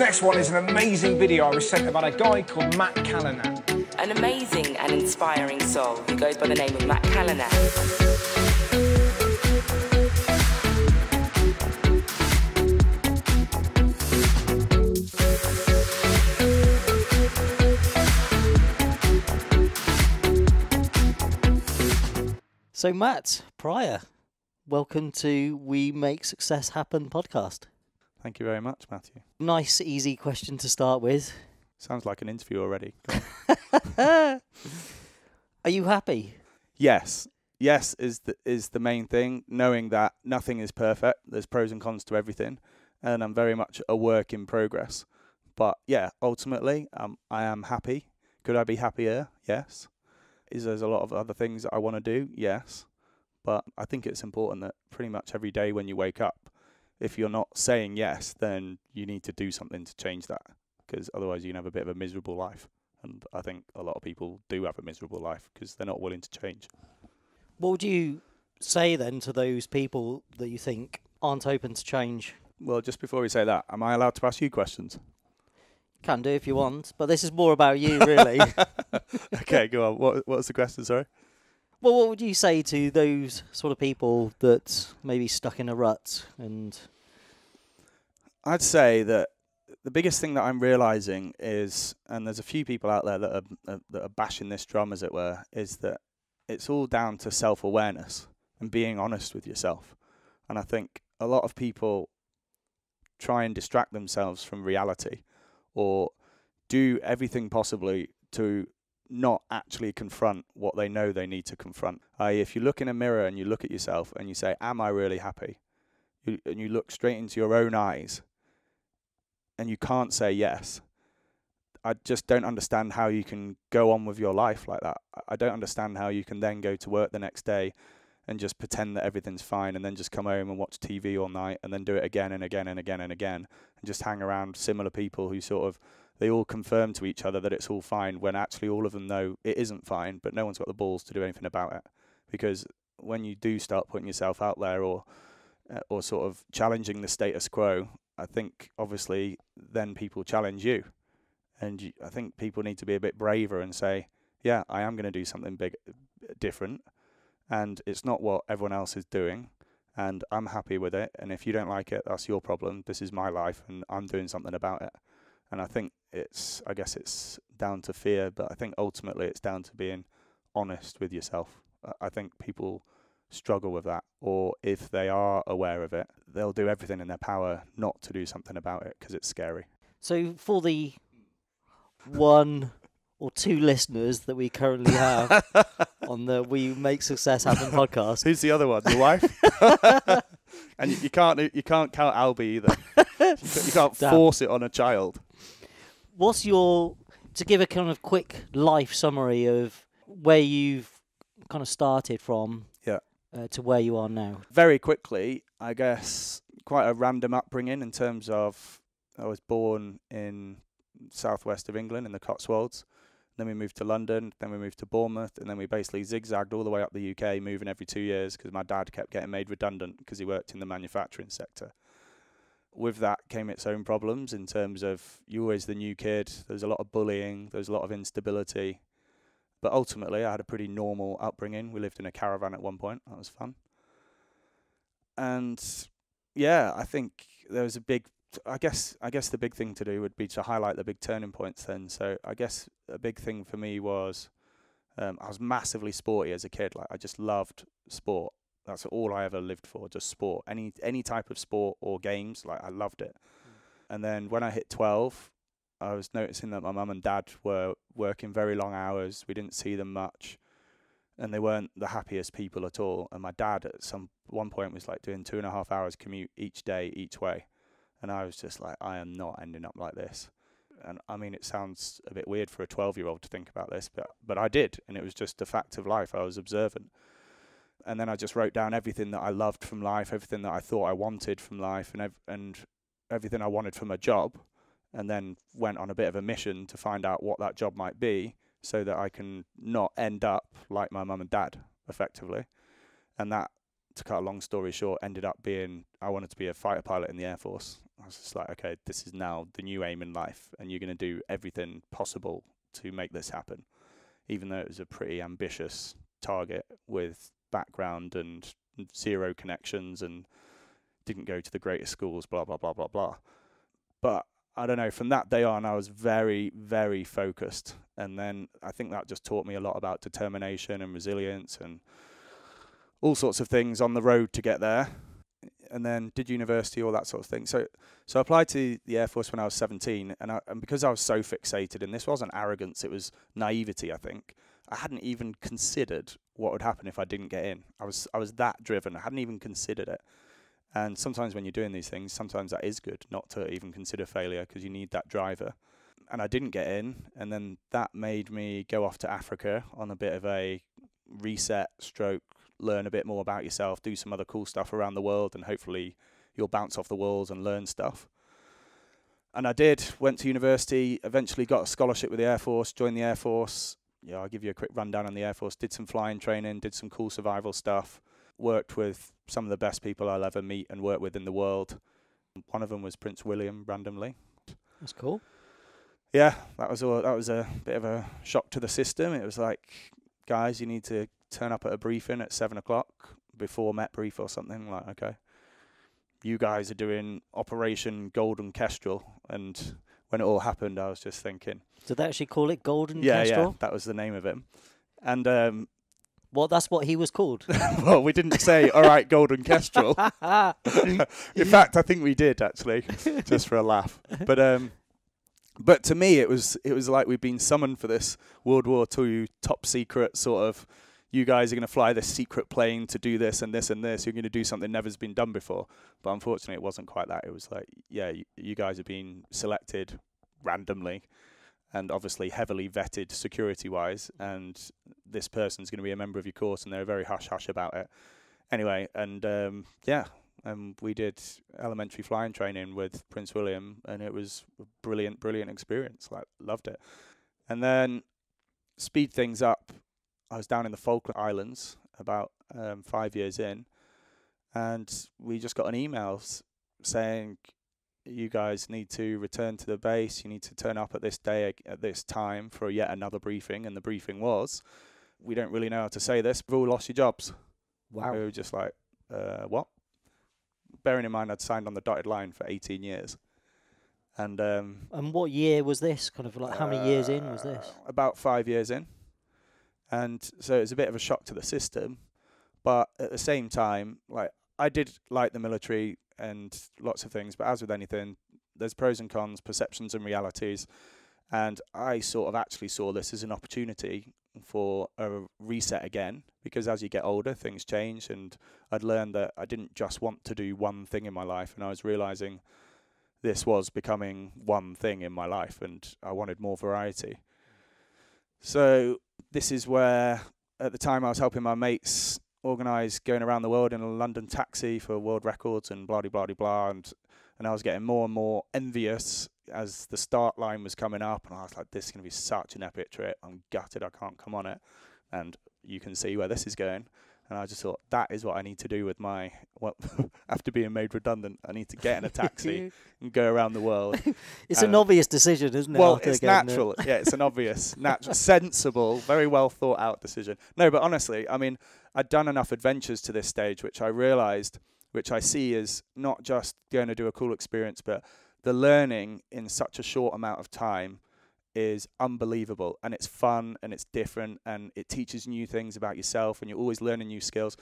next one is an amazing video I was sent about a guy called Matt Callanan. An amazing and inspiring soul who goes by the name of Matt Callanan. So Matt Prior, welcome to We Make Success Happen podcast. Thank you very much, Matthew. Nice, easy question to start with. Sounds like an interview already. Are you happy? Yes. Yes is the main thing, knowing that nothing is perfect. There's pros and cons to everything, and I'm very much a work in progress. But yeah, ultimately, I am happy. Could I be happier? Yes. Is there's a lot of other things that I want to do? Yes. But I think it's important that pretty much every day when you wake up, if you're not saying yes, then you need to do something to change that, because otherwise you can have a bit of a miserable life. And I think a lot of people do have a miserable life because they're not willing to change. What would you say then to those people that you think aren't open to change? Well, just before we say that, am I allowed to ask you questions? Can do if you want, but this is more about you, really. Okay, go on. What's the question, sorry? Well, what would you say to those sort of people that maybe stuck in a rut? And I'd say that the biggest thing that I'm realising is, and there's a few people out there that are bashing this drum, as it were, is that it's all down to self-awareness and being honest with yourself. And I think a lot of people try and distract themselves from reality, or do everything possibly to not actually confront what they know they need to confront. If you look in a mirror and you look at yourself and you say, am I really happy? And you look straight into your own eyes and you can't say yes. I just don't understand how you can go on with your life like that. I don't understand how you can then go to work the next day and just pretend that everything's fine, and then just come home and watch TV all night, and then do it again and again and again and again, and just hang around similar people who sort of, they all confirm to each other that it's all fine, when actually all of them know it isn't fine, but no one's got the balls to do anything about it. Because when you do start putting yourself out there, or sort of challenging the status quo, I think obviously then people challenge you. And I think people need to be a bit braver and say, yeah, I am going to do something big, different. And it's not what everyone else is doing, and I'm happy with it. And if you don't like it, that's your problem. This is my life, and I'm doing something about it. And I think I guess it's down to fear, but I think ultimately it's down to being honest with yourself. I think people struggle with that, or if they are aware of it, they'll do everything in their power not to do something about it because it's scary. So for the one or two listeners that we currently have on the We Make Success Happen podcast. Who's the other one? The wife? And you can't count Albie either. You can't force it on a child. What's your, to give a kind of quick life summary of where you've kind of started from, yeah, to where you are now? Very quickly, I guess quite a random upbringing in terms of, I was born in southwest of England in the Cotswolds. Then we moved to London, then we moved to Bournemouth, and then we basically zigzagged all the way up the UK, moving every 2 years, because my dad kept getting made redundant because he worked in the manufacturing sector. With that came its own problems in terms of you're always the new kid, there's a lot of bullying, there's a lot of instability. But ultimately, I had a pretty normal upbringing. We lived in a caravan at one point, that was fun. And yeah, I think there was a big, I guess the big thing to do would be to highlight the big turning points then. So I guess a big thing for me was I was massively sporty as a kid. Like, I just loved sport. That's all I ever lived for, just sport. Any type of sport or games, like, I loved it. Mm. And then when I hit 12, I was noticing that my mum and dad were working very long hours. We didn't see them much. And they weren't the happiest people at all. And my dad at one point was like doing 2.5 hours commute each day, each way. And I was just like, I am not ending up like this. And I mean, it sounds a bit weird for a 12-year-old to think about this, but I did. And it was just a fact of life. I was observant. And then I just wrote down everything that I loved from life, everything that I thought I wanted from life, and everything I wanted from a job. And then went on a bit of a mission to find out what that job might be so that I can not end up like my mum and dad, effectively. And that to cut a long story short, ended up being, I wanted to be a fighter pilot in the Air Force. I was just like, okay, this is now the new aim in life, and you're going to do everything possible to make this happen. Even though it was a pretty ambitious target with background and zero connections and didn't go to the greatest schools, blah, blah, blah, blah, blah. But I don't know, from that day on, I was very, very focused. And then I think that just taught me a lot about determination and resilience and all sorts of things on the road to get there. And then did university, all that sort of thing. So I applied to the Air Force when I was 17. And because I was so fixated, and this wasn't arrogance, it was naivety, I think. I hadn't even considered what would happen if I didn't get in. I was that driven. I hadn't even considered it. And sometimes when you're doing these things, sometimes that is good not to even consider failure, because you need that driver. And I didn't get in. And then that made me go off to Africa on a bit of a reset stroke, learn a bit more about yourself, do some other cool stuff around the world, and hopefully you'll bounce off the walls and learn stuff. And I did, went to university, eventually got a scholarship with the Air Force, joined the Air Force. Yeah, I'll give you a quick rundown on the Air Force. Did some flying training, did some cool survival stuff, worked with some of the best people I'll ever meet and work with in the world. One of them was Prince William, randomly. That's cool. Yeah, that was a bit of a shock to the system. It was like, guys, you need to turn up at a briefing at 7 o'clock before Met Brief or something. I'm like, okay, you guys are doing Operation Golden Kestrel. And when it all happened, I was just thinking. Did they actually call it Golden Kestrel? Yeah, that was the name of it. And well, that's what he was called. Well, we didn't say, all right, Golden Kestrel. In fact, I think we did, actually, just for a laugh. But to me, it was like we'd been summoned for this World War II top secret sort of, you guys are going to fly this secret plane to do this and this and this. You're going to do something never's been done before. But unfortunately, it wasn't quite that. It was like, yeah, you guys have been selected randomly and obviously heavily vetted security-wise. And this person's going to be a member of your course, and they're very hush-hush about it. Anyway, and we did elementary flying training with Prince William, and it was a brilliant, brilliant experience. Like, loved it. And then speed things up. I was down in the Falkland Islands about 5 years in, and we just got an email saying, you guys need to return to the base, you need to turn up at this day, at this time for yet another briefing. And the briefing was, we don't really know how to say this, we've all lost your jobs. Wow. We were just like, what? Bearing in mind I'd signed on the dotted line for 18 years. And what year was this? Kind of like, how many years in was this? About 5 years in. And so it was a bit of a shock to the system, but at the same time, like, I did like the military and lots of things, but as with anything, there's pros and cons, perceptions and realities. And I sort of actually saw this as an opportunity for a reset again, because as you get older, things change. And I'd learned that I didn't just want to do one thing in my life. And I was realizing this was becoming one thing in my life, and I wanted more variety. So this is where, at the time, I was helping my mates organise going around the world in a London taxi for world records and blah-de-blah-de-blah. And I was getting more and more envious as the start line was coming up. And I was like, this is going to be such an epic trip. I'm gutted I can't come on it. And you can see where this is going. And I just thought, that is what I need to do with my... Well, after being made redundant, I need to get in a taxi and go around the world. It's an obvious decision, isn't it? Well, it's natural. Yeah, it's an obvious, natural, sensible, very well thought out decision. No, but honestly, I mean, I'd done enough adventures to this stage, which I realised, which I see as not just going to do a cool experience, but the learning in such a short amount of time is unbelievable, and it's fun and it's different and it teaches new things about yourself, and you're always learning new skills.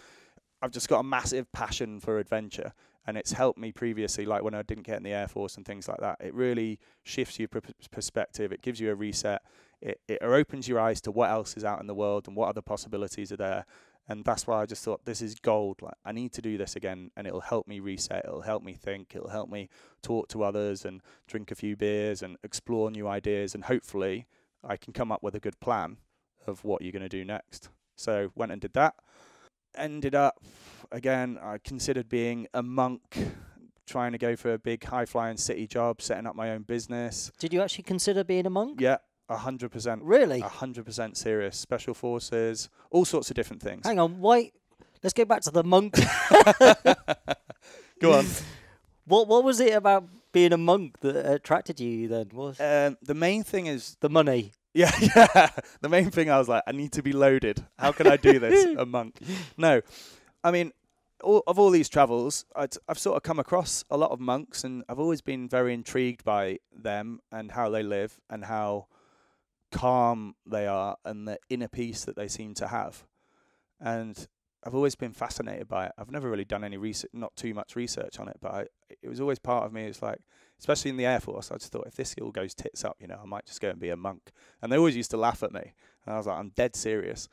I've just got a massive passion for adventure, and it's helped me previously, like when I didn't get in the Air Force and things like that. It really shifts your perspective. It gives you a reset. It opens your eyes to what else is out in the world and what other possibilities are there. And that's why I just thought, this is gold. Like, I need to do this again, and it'll help me reset. It'll help me think. It'll help me talk to others and drink a few beers and explore new ideas. And hopefully I can come up with a good plan of what you're going to do next. So went and did that. Ended up, again, I considered being a monk, trying to go for a big high-flying city job, setting up my own business. Did you actually consider being a monk? Yeah. 100%. Really? 100% serious. Special forces, all sorts of different things. Hang on, why? Let's go back to the monk. Go on. What was it about being a monk that attracted you then? The main thing is... the money. Yeah, yeah. The main thing I was like, I need to be loaded. How can I do this, a monk? No. I mean, of all these travels, I've sort of come across a lot of monks, and I've always been very intrigued by them and how they live and how calm they are and the inner peace that they seem to have. And I've always been fascinated by it. I've never really done any research, not too much research on it, but it was always part of me. It's like, especially in the Air Force, I just thought, if this all goes tits up, you know, I might just go and be a monk. And they always used to laugh at me. And I was like, I'm dead serious.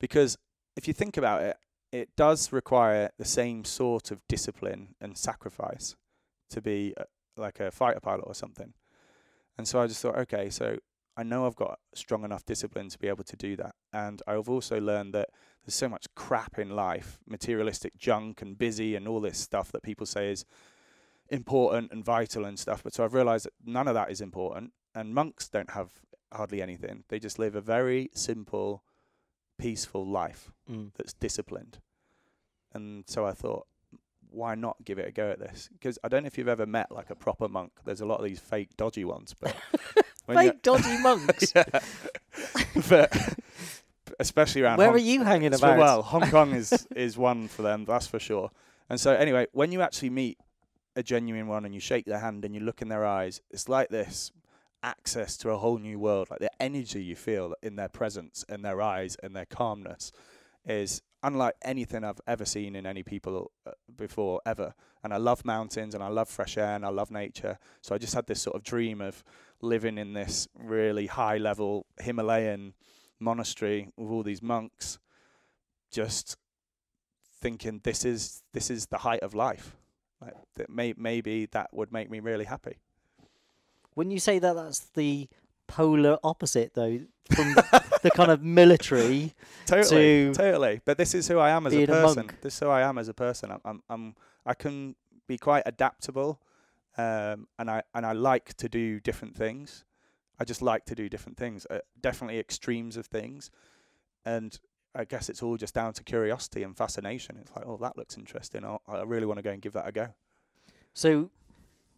Because if you think about it, it does require the same sort of discipline and sacrifice to be like a fighter pilot or something. And so I just thought, okay, so I know I've got strong enough discipline to be able to do that. And I've also learned that there's so much crap in life, materialistic junk and busy and all this stuff that people say is important and vital and stuff. But so I've realized that none of that is important. And monks don't have hardly anything. They just live a very simple, peaceful life that's disciplined. And so I thought, why not give it a go at this? Because I don't know if you've ever met like a proper monk. There's a lot of these fake dodgy ones, but fake dodgy monks. But especially around where are you hanging about? Well, Hong Kong is one for them, that's for sure. And so anyway, when you actually meet a genuine one and you shake their hand and you look in their eyes, it's like this access to a whole new world. Like the energy you feel in their presence and their eyes and their calmness is unlike anything I've ever seen in any people before, ever. And I love mountains and I love fresh air and I love nature. So I just had this sort of dream of living in this really high level Himalayan monastery with all these monks, just thinking this is the height of life. Like that maybe that would make me really happy. Wouldn't you say that that's the polar opposite, though, from the kind of military? Totally. But this is who I am as a person. This is who I am as a person. I can be quite adaptable, and I like to do different things. I just like to do different things, definitely extremes of things. And I guess it's all just down to curiosity and fascination. It's like, oh, that looks interesting. I really want to go and give that a go. So,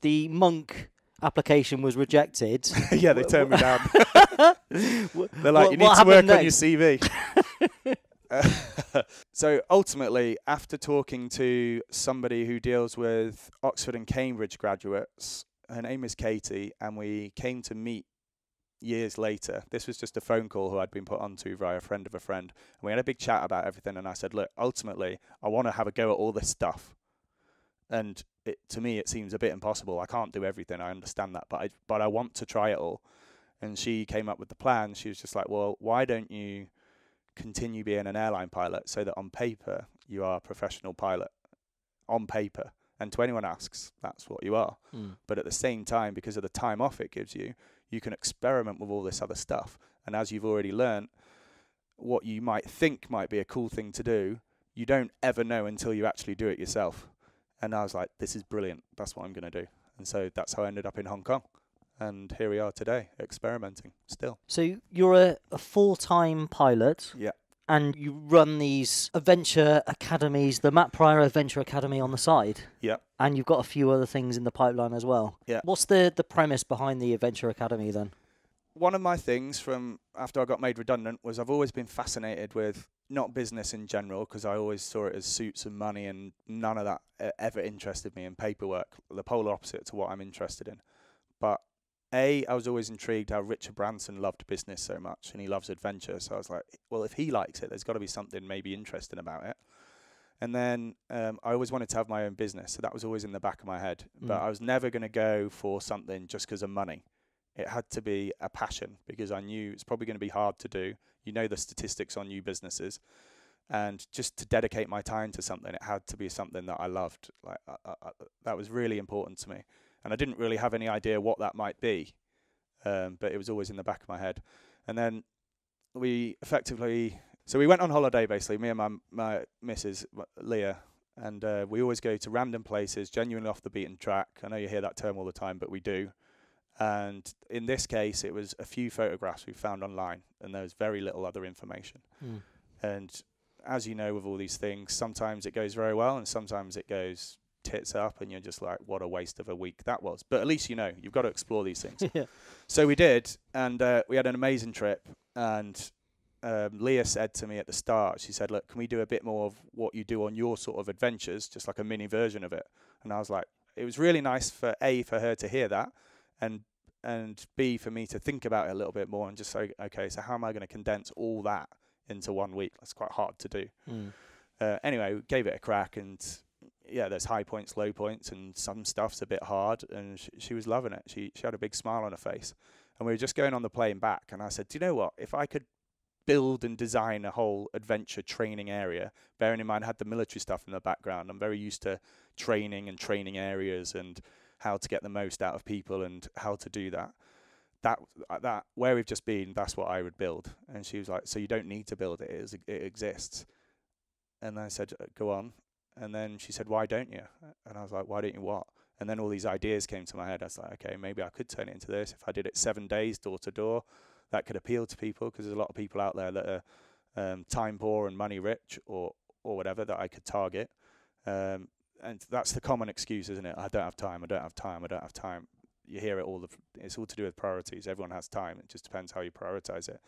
the monk application was rejected. Yeah, they turned me down. They're like, you need to work on your CV. So ultimately, after talking to somebody who deals with Oxford and Cambridge graduates, her name is Katie, and we came to meet years later. This was just a phone call who I'd been put onto via a friend of a friend. And we had a big chat about everything, and I said, look, ultimately, I want to have a go at all this stuff. And to me, it seems a bit impossible. I can't do everything. I understand that, but I want to try it all. And she came up with the plan. She was just like, well, why don't you continue being an airline pilot so that on paper you are a professional pilot on paper? And to anyone asks, that's what you are. But at the same time, because of the time off it gives you, you can experiment with all this other stuff. And as you've already learned, what you might think might be a cool thing to do, you don't ever know until you actually do it yourself. And I was like, this is brilliant. That's what I'm going to do. And so that's how I ended up in Hong Kong. And here we are today, experimenting still. So you're a full-time pilot. Yeah. And you run these adventure academies, the Matt Prior Adventure Academy on the side. Yeah. And you've got a few other things in the pipeline as well. Yeah. What's the premise behind the Adventure Academy then? One of my things from after I got made redundant was I've always been fascinated with not business in general, because I always saw it as suits and money, and none of that ever interested me, in paperwork, the polar opposite to what I'm interested in. But I was always intrigued how Richard Branson loved business so much, and he loves adventure. So I was like, well, if he likes it, there's got to be something maybe interesting about it. And then I always wanted to have my own business. So that was always in the back of my head. But I was never going to go for something just because of money. It had to be a passion, because I knew it's probably going to be hard to do. You know the statistics on new businesses. And just to dedicate my time to something, it had to be something that I loved. Like that was really important to me. And I didn't really have any idea what that might be, but it was always in the back of my head. And then we went on holiday, basically, me and my missus, Leah, and we always go to random places, genuinely off the beaten track. I know you hear that term all the time, but we do. And in this case, it was a few photographs we found online, and there was very little other information. And as you know, with all these things, sometimes it goes very well and sometimes it goes tits up and you're just like, what a waste of a week that was. But at least you know, you've got to explore these things. Yeah. So we did, and we had an amazing trip. And Leah said to me at the start, she said, look, can we do a bit more of what you do on your sort of adventures, just like a mini version of it? And I was like, it was really nice for A, for her to hear that, and B, for me to think about it a little bit more and just say, okay, so how am I going to condense all that into 1 week? That's quite hard to do. Mm. Anyway, we gave it a crack, and yeah, there's high points, low points, and some stuff's a bit hard, and she was loving it. She had a big smile on her face, and we were just going on the plane back, and I said, do you know what, if I could build and design a whole adventure training area, bearing in mind I had the military stuff in the background, I'm very used to training and training areas and how to get the most out of people and how to do that. That where we've just been, that's what I would build. And she was like, so you don't need to build it, it exists. And I said, go on. And then she said, why don't you? And I was like, why don't you what? And then all these ideas came to my head. I was like, okay, maybe I could turn it into this. If I did it 7 days door to door, that could appeal to people, because there's a lot of people out there that are time poor and money rich or whatever that I could target. And that's the common excuse, isn't it? I don't have time, I don't have time, I don't have time. You hear it all, it's all to do with priorities. Everyone has time, it just depends how you prioritize it.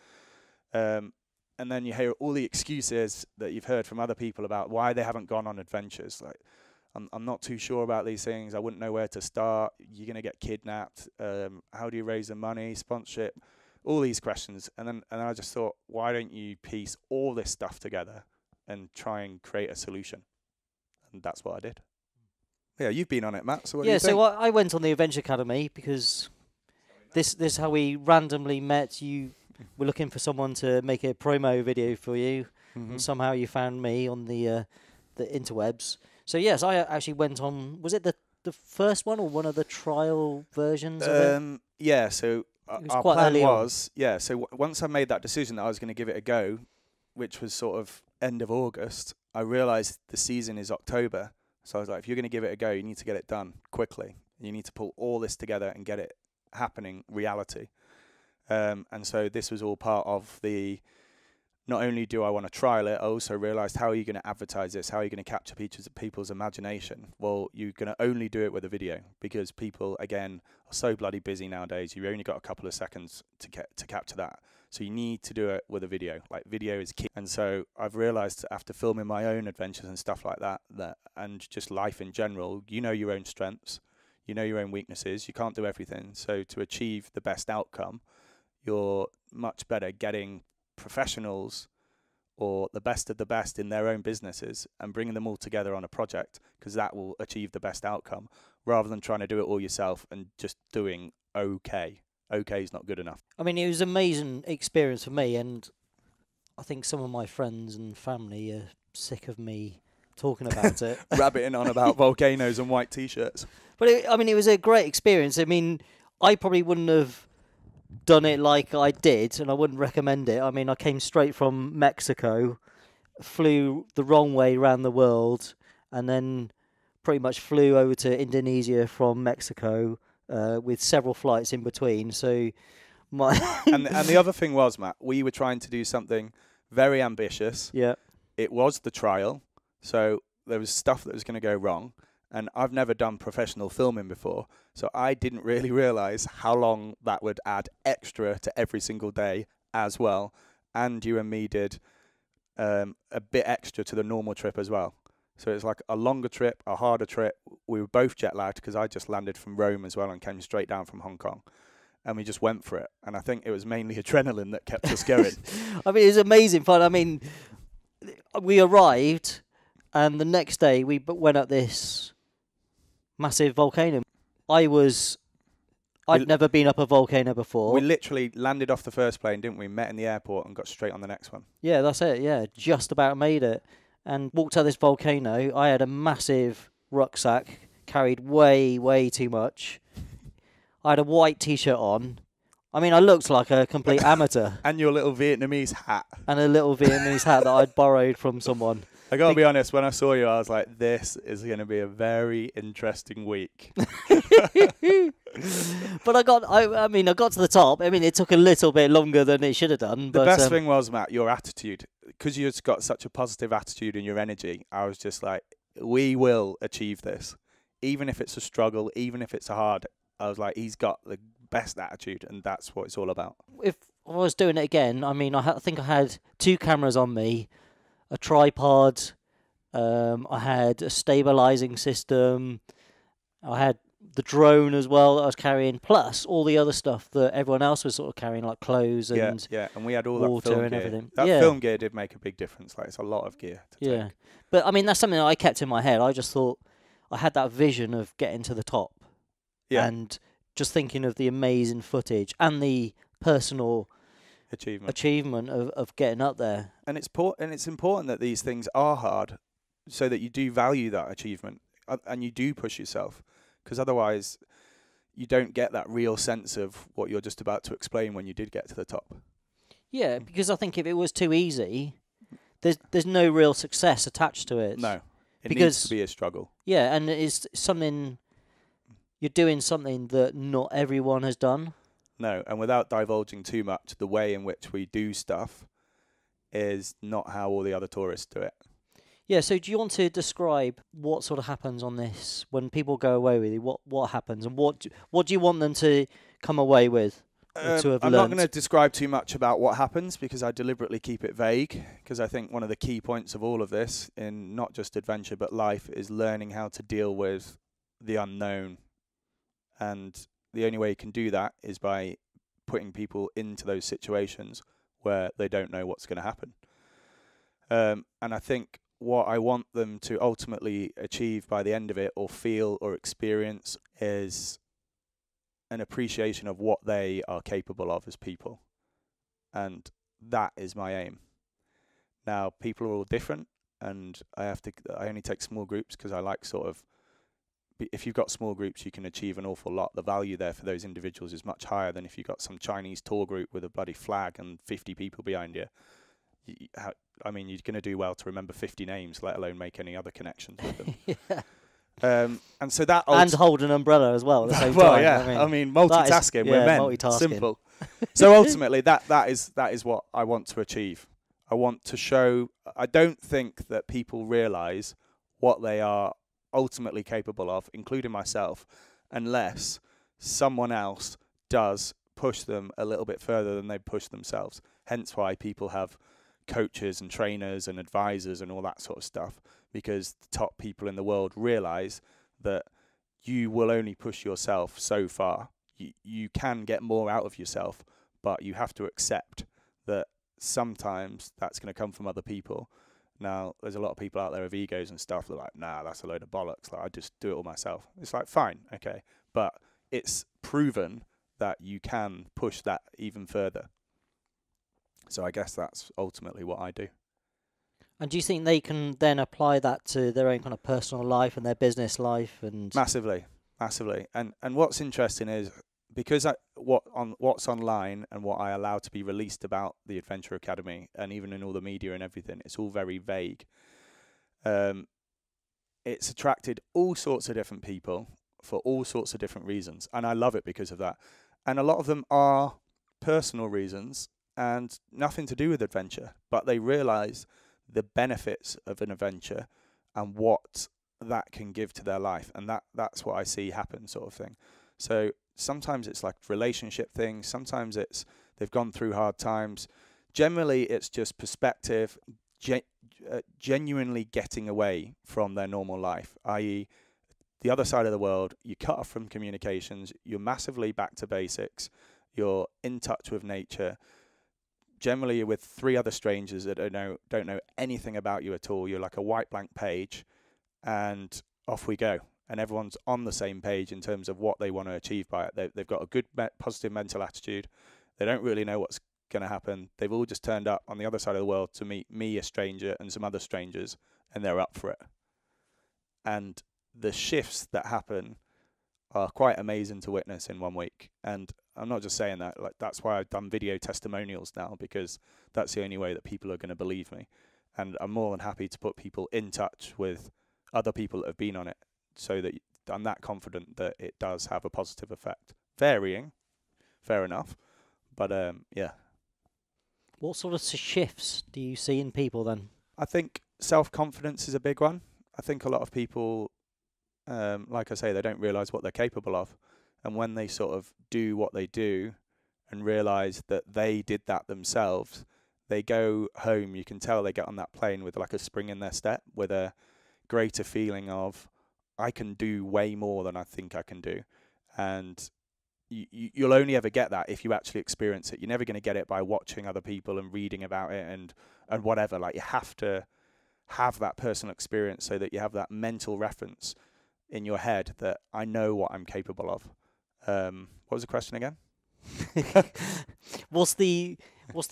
And then you hear all the excuses that you've heard from other people about why they haven't gone on adventures. Like, I'm not too sure about these things, I wouldn't know where to start, you're going to get kidnapped, how do you raise the money, sponsorship, all these questions. And then I just thought, why don't you piece all this stuff together and try and create a solution? And that's what I did. Yeah, you've been on it, Matt. So what do you think? So I went on the Adventure Academy because this is how we randomly met. You were looking for someone to make a promo video for you, mm-hmm. and somehow you found me on the interwebs. So yes, I actually went on. Was it the first one or one of the trial versions? Of it? Yeah. So our plan was So once I made that decision that I was going to give it a go, which was sort of end of August. I realized the season is October, so I was like, if you're going to give it a go, you need to get it done quickly. You need to pull all this together and get it happening, reality. And so this was all part of the, not only do I want to trial it, I also realized, how are you going to advertise this? How are you going to capture people's imagination? Well, you're going to only do it with a video, because people, again, are so bloody busy nowadays. You've only got a couple of seconds to capture that. So you need to do it with a video. Like, video is key. And so I've realized after filming my own adventures and stuff like that, and just life in general, you know your own strengths, you know your own weaknesses, you can't do everything. So to achieve the best outcome, you're much better getting professionals or the best of the best in their own businesses and bringing them all together on a project, because that will achieve the best outcome, rather than trying to do it all yourself and just doing okay. Okay is not good enough. I mean, it was an amazing experience for me, and I think some of my friends and family are sick of me talking about it. Rabbiting on about volcanoes and white T-shirts. But, I mean, it was a great experience. I mean, I probably wouldn't have done it like I did, and I wouldn't recommend it. I mean, I came straight from Mexico, flew the wrong way around the world, and then pretty much flew over to Indonesia from Mexico, with several flights in between. So my and the other thing was, Matt, we were trying to do something very ambitious. Yeah. It was the trial, so there was stuff that was going to go wrong, and I've never done professional filming before, so I didn't really realize how long that would add extra to every single day as well. And you and me did a bit extra to the normal trip as well. So it's like a longer trip, a harder trip. We were both jet lagged, because I just landed from Rome as well and came straight down from Hong Kong. And we just went for it. And I think it was mainly adrenaline that kept us going. I mean, it was amazing fun. I mean, we arrived, and the next day we went up this massive volcano. I'd never been up a volcano before. We literally landed off the first plane, didn't we? Met in the airport and got straight on the next one. Yeah, that's it. Yeah, just about made it. And walked out this volcano. I had a massive rucksack, carried way, way too much. I had a white T-shirt on. I mean, I looked like a complete amateur. And your little Vietnamese hat. And a little Vietnamese hat that I'd borrowed from someone. I got to be honest, when I saw you, I was like, this is going to be a very interesting week. But I got to the top. I mean, it took a little bit longer than it should have done. The best thing was, Matt, your attitude. Because you've got such a positive attitude and your energy, I was just like, we will achieve this. Even if it's a struggle, even if it's a hard, I was like, he's got the best attitude, and that's what it's all about. If I was doing it again, I mean, I think I had two cameras on me, a tripod, I had a stabilizing system, I had the drone as well that I was carrying, plus all the other stuff that everyone else was sort of carrying, like clothes and and we had all water that film and gear. Everything. That film gear did make a big difference. Like, it's a lot of gear to take. But I mean, that's something that I kept in my head. I just thought I had that vision of getting to the top, and just thinking of the amazing footage and the personal achievement of getting up there. And it's important that these things are hard, so that you do value that achievement and you do push yourself. Because otherwise, you don't get that real sense of what you're just about to explain when you did get to the top. Yeah, because I think if it was too easy, there's no real success attached to it. No, it needs to be a struggle. Yeah, and it's something, you're doing something that not everyone has done. No, and without divulging too much, the way in which we do stuff is not how all the other tourists do it. Yeah, so do you want to describe what sort of happens on this when people go away with you? What happens, and what do you want them to come away with? I'm not going to describe too much about what happens, because I deliberately keep it vague, because I think one of the key points of all of this, in not just adventure but life, is learning how to deal with the unknown. And the only way you can do that is by putting people into those situations where they don't know what's going to happen. And I think what I want them to ultimately achieve by the end of it, or feel or experience, is an appreciation of what they are capable of as people. And that is my aim. Now, people are all different, and I only take small groups, because I like if you've got small groups, you can achieve an awful lot. The value there for those individuals is much higher than if you've got some Chinese tour group with a bloody flag and 50 people behind you. I mean, you're going to do well to remember 50 names, let alone make any other connections with them. And so that... And hold an umbrella as well at the same time. Yeah. I mean, multitasking. We're men. Multitasking. Simple. So ultimately, that is what I want to achieve. I want to show... I don't think that people realise what they are ultimately capable of, including myself, unless someone else does push them a little bit further than they push themselves. Hence why people have coaches and trainers and advisors and all that sort of stuff, because the top people in the world realize that you will only push yourself so far. You can get more out of yourself, but you have to accept that sometimes that's going to come from other people. Now, there's a lot of people out there with egos and stuff. They're like, nah, that's a load of bollocks. Like, I just do it all myself. It's like, fine, okay. But it's proven that you can push that even further. So I guess that's ultimately what I do. And do you think they can then apply that to their own kind of personal life and their business life? And massively, massively. And what's interesting is, because what's online and what I allow to be released about the Adventure Academy, and even in all the media and everything, it's all very vague. It's attracted all sorts of different people for all sorts of different reasons. And I love it because of that. And a lot of them are personal reasons, and nothing to do with adventure, but they realise the benefits of an adventure and what that can give to their life, and that's what I see happen, sort of thing. So sometimes it's like relationship things, sometimes it's they've gone through hard times. Generally, it's just perspective, genuinely getting away from their normal life, i.e. the other side of the world, you're cut off from communications, you're massively back to basics, you're in touch with nature. Generally, you're with three other strangers that don't know anything about you at all. You're like a white blank page, and off we go. And everyone's on the same page in terms of what they want to achieve by it. They've got a good, positive mental attitude. They don't really know what's going to happen. They've all just turned up on the other side of the world to meet me, a stranger, and some other strangers, and they're up for it. And the shifts that happen are quite amazing to witness in 1 week. And I'm not just saying that, like, that's why I've done video testimonials now, because that's the only way that people are going to believe me. And I'm more than happy to put people in touch with other people that have been on it, so that I'm that confident that it does have a positive effect. Varying, fair enough, but yeah. What sort of shifts do you see in people then? I think self-confidence is a big one. I think a lot of people, like I say, they don't realise what they're capable of. And when they sort of do what they do and realise that they did that themselves, they go home, you can tell they get on that plane with like a spring in their step, with a greater feeling of, I can do way more than I think I can do. And you'll only ever get that if you actually experience it. You're never going to get it by watching other people and reading about it and whatever. Like, you have to have that personal experience so that you have that mental reference in your head that I know what I'm capable of. What was the question again? What's the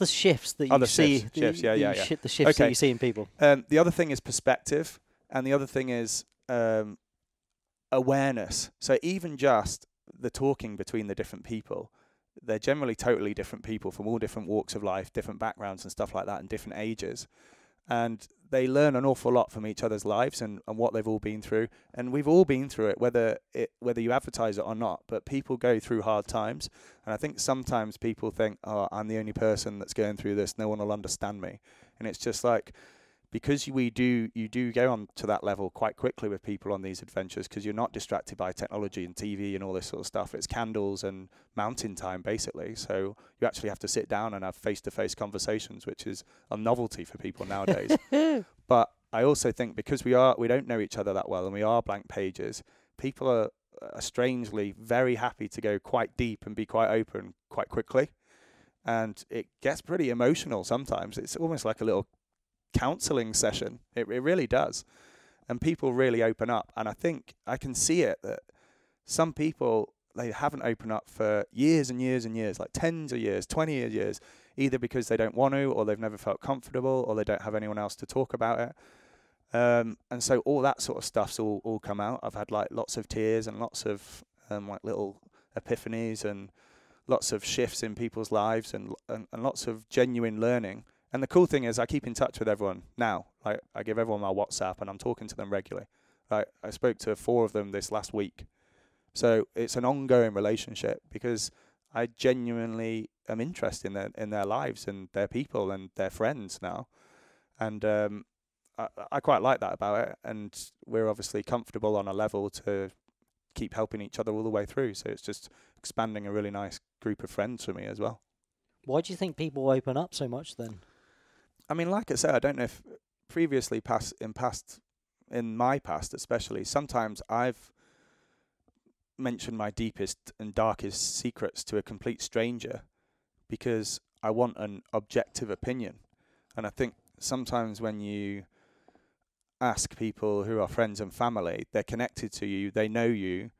shifts that you see? The shifts that you see in people. The other thing is perspective, and the other thing is awareness. So even just the talking between the different people, they're generally totally different people from all different walks of life, different backgrounds and stuff like that, and different ages. And they learn an awful lot from each other's lives and what they've all been through. And we've all been through it, whether you advertise it or not. But people go through hard times. And I think sometimes people think, oh, I'm the only person that's going through this. No one will understand me. And it's just like, because you do go on to that level quite quickly with people on these adventures, because you're not distracted by technology and TV and all this sort of stuff. It's candles and mountain time, basically. So you actually have to sit down and have face-to-face conversations, which is a novelty for people nowadays. But I also think because we don't know each other that well and we are blank pages, people are strangely very happy to go quite deep and be quite open quite quickly. And it gets pretty emotional sometimes. It's almost like a little counseling session. It really does, and people really open up. And I think I can see it that some people, they haven't opened up for years and years and years, like tens of years, 20 years, either because they don't want to, or they've never felt comfortable, or they don't have anyone else to talk about it. And so all that sort of stuff's all come out. I've had like lots of tears and lots of like little epiphanies and lots of shifts in people's lives and lots of genuine learning. And the cool thing is I keep in touch with everyone now. Like, I give everyone my WhatsApp and I'm talking to them regularly. Like, I spoke to 4 of them this last week. So it's an ongoing relationship because I genuinely am interested in their lives and their people and their friends now. And I quite like that about it. And we're obviously comfortable on a level to keep helping each other all the way through. So it's just expanding a really nice group of friends for me as well. Why do you think people open up so much then? I mean, like I said, I don't know if previously, in my past especially, sometimes I've mentioned my deepest and darkest secrets to a complete stranger because I want an objective opinion. And I think sometimes when you ask people who are friends and family, they're connected to you, they know you,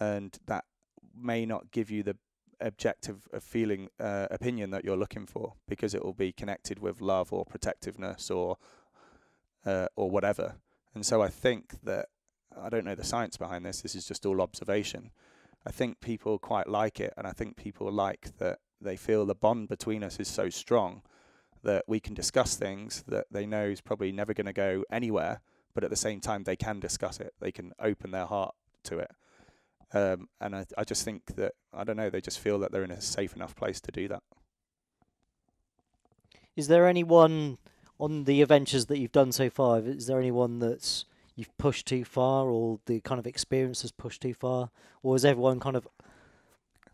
and that may not give you the objective opinion that you're looking for, because it will be connected with love or protectiveness or whatever. And so I think that, I don't know the science behind this, this is just all observation, I think people quite like it, and I think people like that they feel the bond between us is so strong that we can discuss things that they know is probably never going to go anywhere, but at the same time they can discuss it, they can open their heart to it. And I just think that, I don't know, they just feel that they're in a safe enough place to do that. Is there anyone on the adventures that you've done so far, is there anyone that's you've pushed too far, or the kind of experience has pushed too far? Or has everyone kind of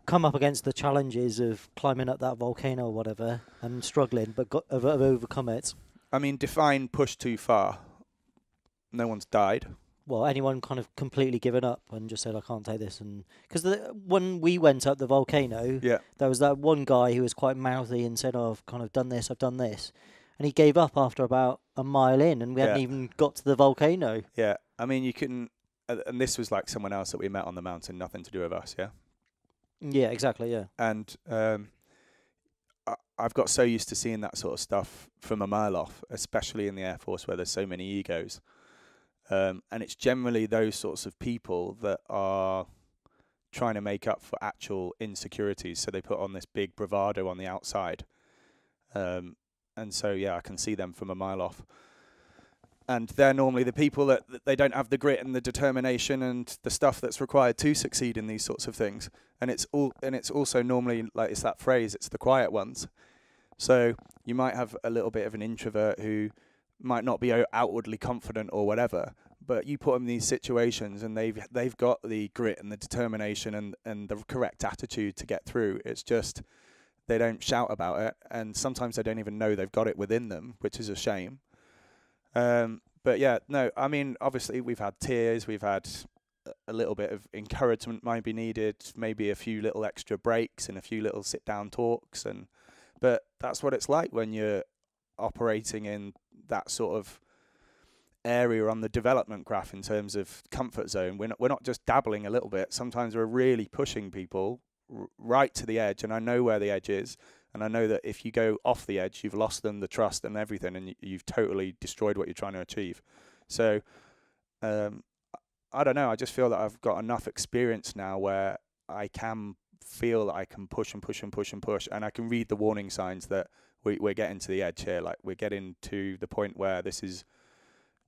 come up against the challenges of climbing up that volcano or whatever and struggling, but have overcome it? I mean, define push too far. No one's died. Well, anyone kind of completely given up and just said, I can't take this. Because when we went up the volcano, yeah, there was that one guy who was quite mouthy and said, oh, I've kind of done this, I've done this. And he gave up after about a mile in, and we hadn't even got to the volcano. Yeah, I mean, you couldn't... and this was like someone else that we met on the mountain, nothing to do with us, yeah? Yeah, exactly, yeah. And I've got so used to seeing that sort of stuff from a mile off, especially in the Air Force where there's so many egos. And it's generally those sorts of people that are trying to make up for actual insecurities. So they put on this big bravado on the outside. And so, yeah, I can see them from a mile off. And they're normally the people that, they don't have the grit and the determination and the stuff that's required to succeed in these sorts of things. And it's also normally, like, it's that phrase, it's the quiet ones. So you might have a little bit of an introvert who might not be outwardly confident or whatever, but you put them in these situations and they've got the grit and the determination and the correct attitude to get through. It's just they don't shout about it, and sometimes they don't even know they've got it within them, which is a shame. But yeah, no, I mean, obviously we've had tears, we've had a little bit of encouragement might be needed, maybe a few little extra breaks and a few little sit down talks, and but that's what it's like when you're operating in that sort of area on the development graph in terms of comfort zone. We're not just dabbling a little bit. Sometimes we're really pushing people right to the edge, and I know where the edge is. And I know that if you go off the edge, you've lost them, the trust and everything, and you've totally destroyed what you're trying to achieve. So I don't know. I just feel that I've got enough experience now where I can feel that I can push and push and push and push, and I can read the warning signs that we're getting to the edge here. Like, we're getting to the point where this is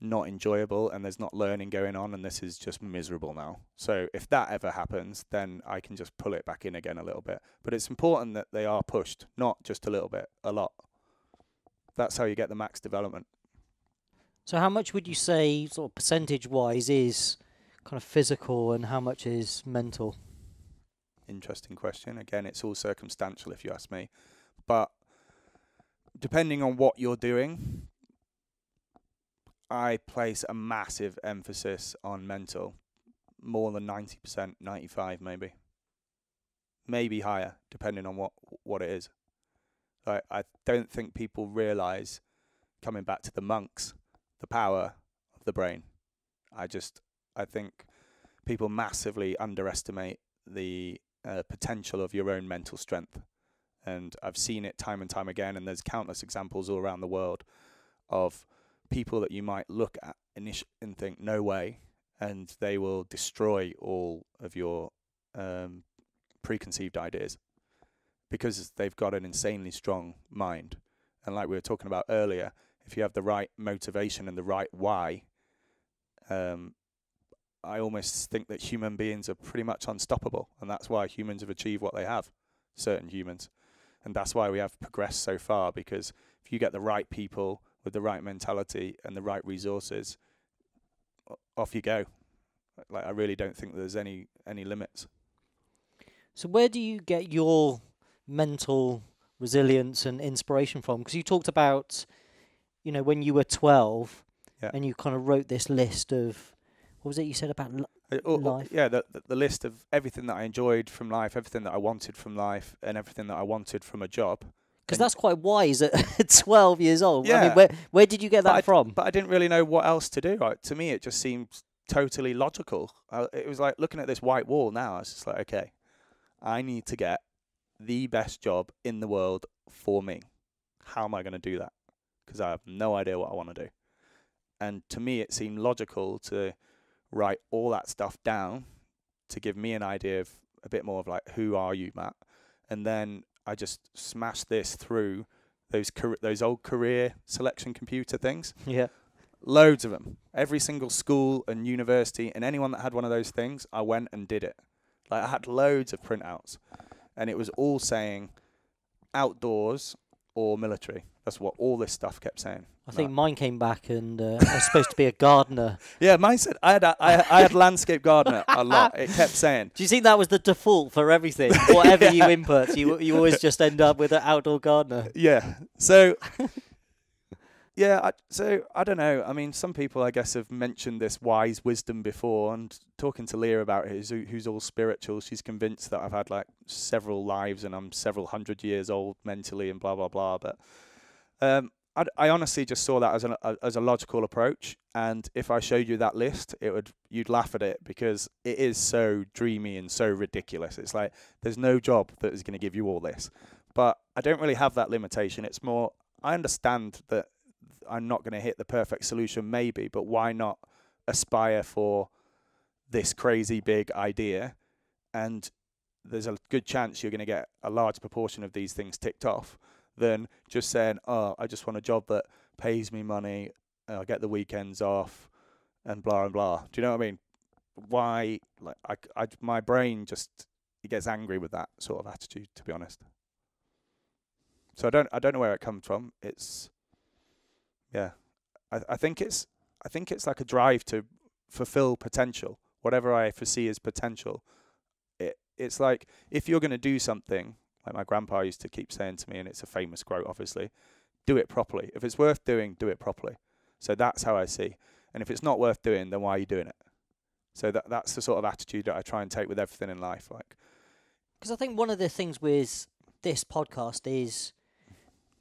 not enjoyable and there's not learning going on and this is just miserable now. So if that ever happens, then I can just pull it back in again a little bit. But it's important that they are pushed, not just a little bit, a lot. That's how you get the max development. So how much would you say, sort of percentage-wise, is kind of physical and how much is mental? Interesting question. Again, it's all circumstantial if you ask me. But depending on what you're doing, I place a massive emphasis on mental, more than 90%, 95 maybe higher, depending on what it is. Like, I don't think people realise, coming back to the monks, the power of the brain. I think people massively underestimate the potential of your own mental strength, and I've seen it time and time again. And there's countless examples all around the world of people that you might look at and think, no way, and they will destroy all of your preconceived ideas because they've got an insanely strong mind. And like we were talking about earlier, if you have the right motivation and the right why, I almost think that human beings are pretty much unstoppable, and that's why humans have achieved what they have, certain humans. And that's why we have progressed so far, because if you get the right people with the right mentality and the right resources, off you go. Like, I really don't think there's any limits. So where do you get your mental resilience and inspiration from? Because you talked about, you know, when you were 12, yeah, and you kind of wrote this list of, what was it you said about life? Yeah, the list of everything that I enjoyed from life, everything that I wanted from life, and everything that I wanted from a job. Because that's quite wise at 12 years old. Yeah. I mean, where did you get that from? But I didn't really know what else to do. Like, to me, it just seemed totally logical. It was like looking at this white wall now. I was just like, okay, I need to get the best job in the world for me. How am I going to do that? Because I have no idea what I want to do. And to me, it seemed logical to write all that stuff down to give me an idea of a bit more of, like, who are you, Matt? And then I just smashed this through those old career selection computer things. Yeah, loads of them. Every single school and university and anyone that had one of those things, I went and did it. Like, I had loads of printouts, and it was all saying outdoors or military. That's what all this stuff kept saying. I think mine came back, and I was supposed to be a gardener. Yeah, mine said I had landscape gardener a lot. It kept saying. Do you think that was the default for everything? Whatever yeah, you input, you always just end up with an outdoor gardener. Yeah. So yeah. So I don't know. I mean, some people I guess have mentioned this wise wisdom before. And talking to Leah about it, who's all spiritual, she's convinced that I've had like several lives and I'm several hundred years old mentally and blah blah blah. But I honestly just saw that as a logical approach, and if I showed you that list, you'd laugh at it because it is so dreamy and so ridiculous. It's like there's no job that is going to give you all this. But I don't really have that limitation. It's more, I understand that I'm not going to hit the perfect solution maybe, but why not aspire for this crazy big idea? And there's a good chance you're going to get a large proportion of these things ticked off. than just saying, oh, I just want a job that pays me money, I get the weekends off, and blah, and blah. Do you know what I mean? Why, like, my brain just, it gets angry with that sort of attitude, to be honest. So I don't know where it comes from. It's, yeah, I think it's like a drive to fulfill potential. Whatever I foresee as potential, it's like, if you're going to do something, like my grandpa used to keep saying to me, and it's a famous quote, obviously, do it properly. If it's worth doing, do it properly. So that's how I see. And if it's not worth doing, then why are you doing it? So that's the sort of attitude that I try and take with everything in life. Like, because I think one of the things with this podcast is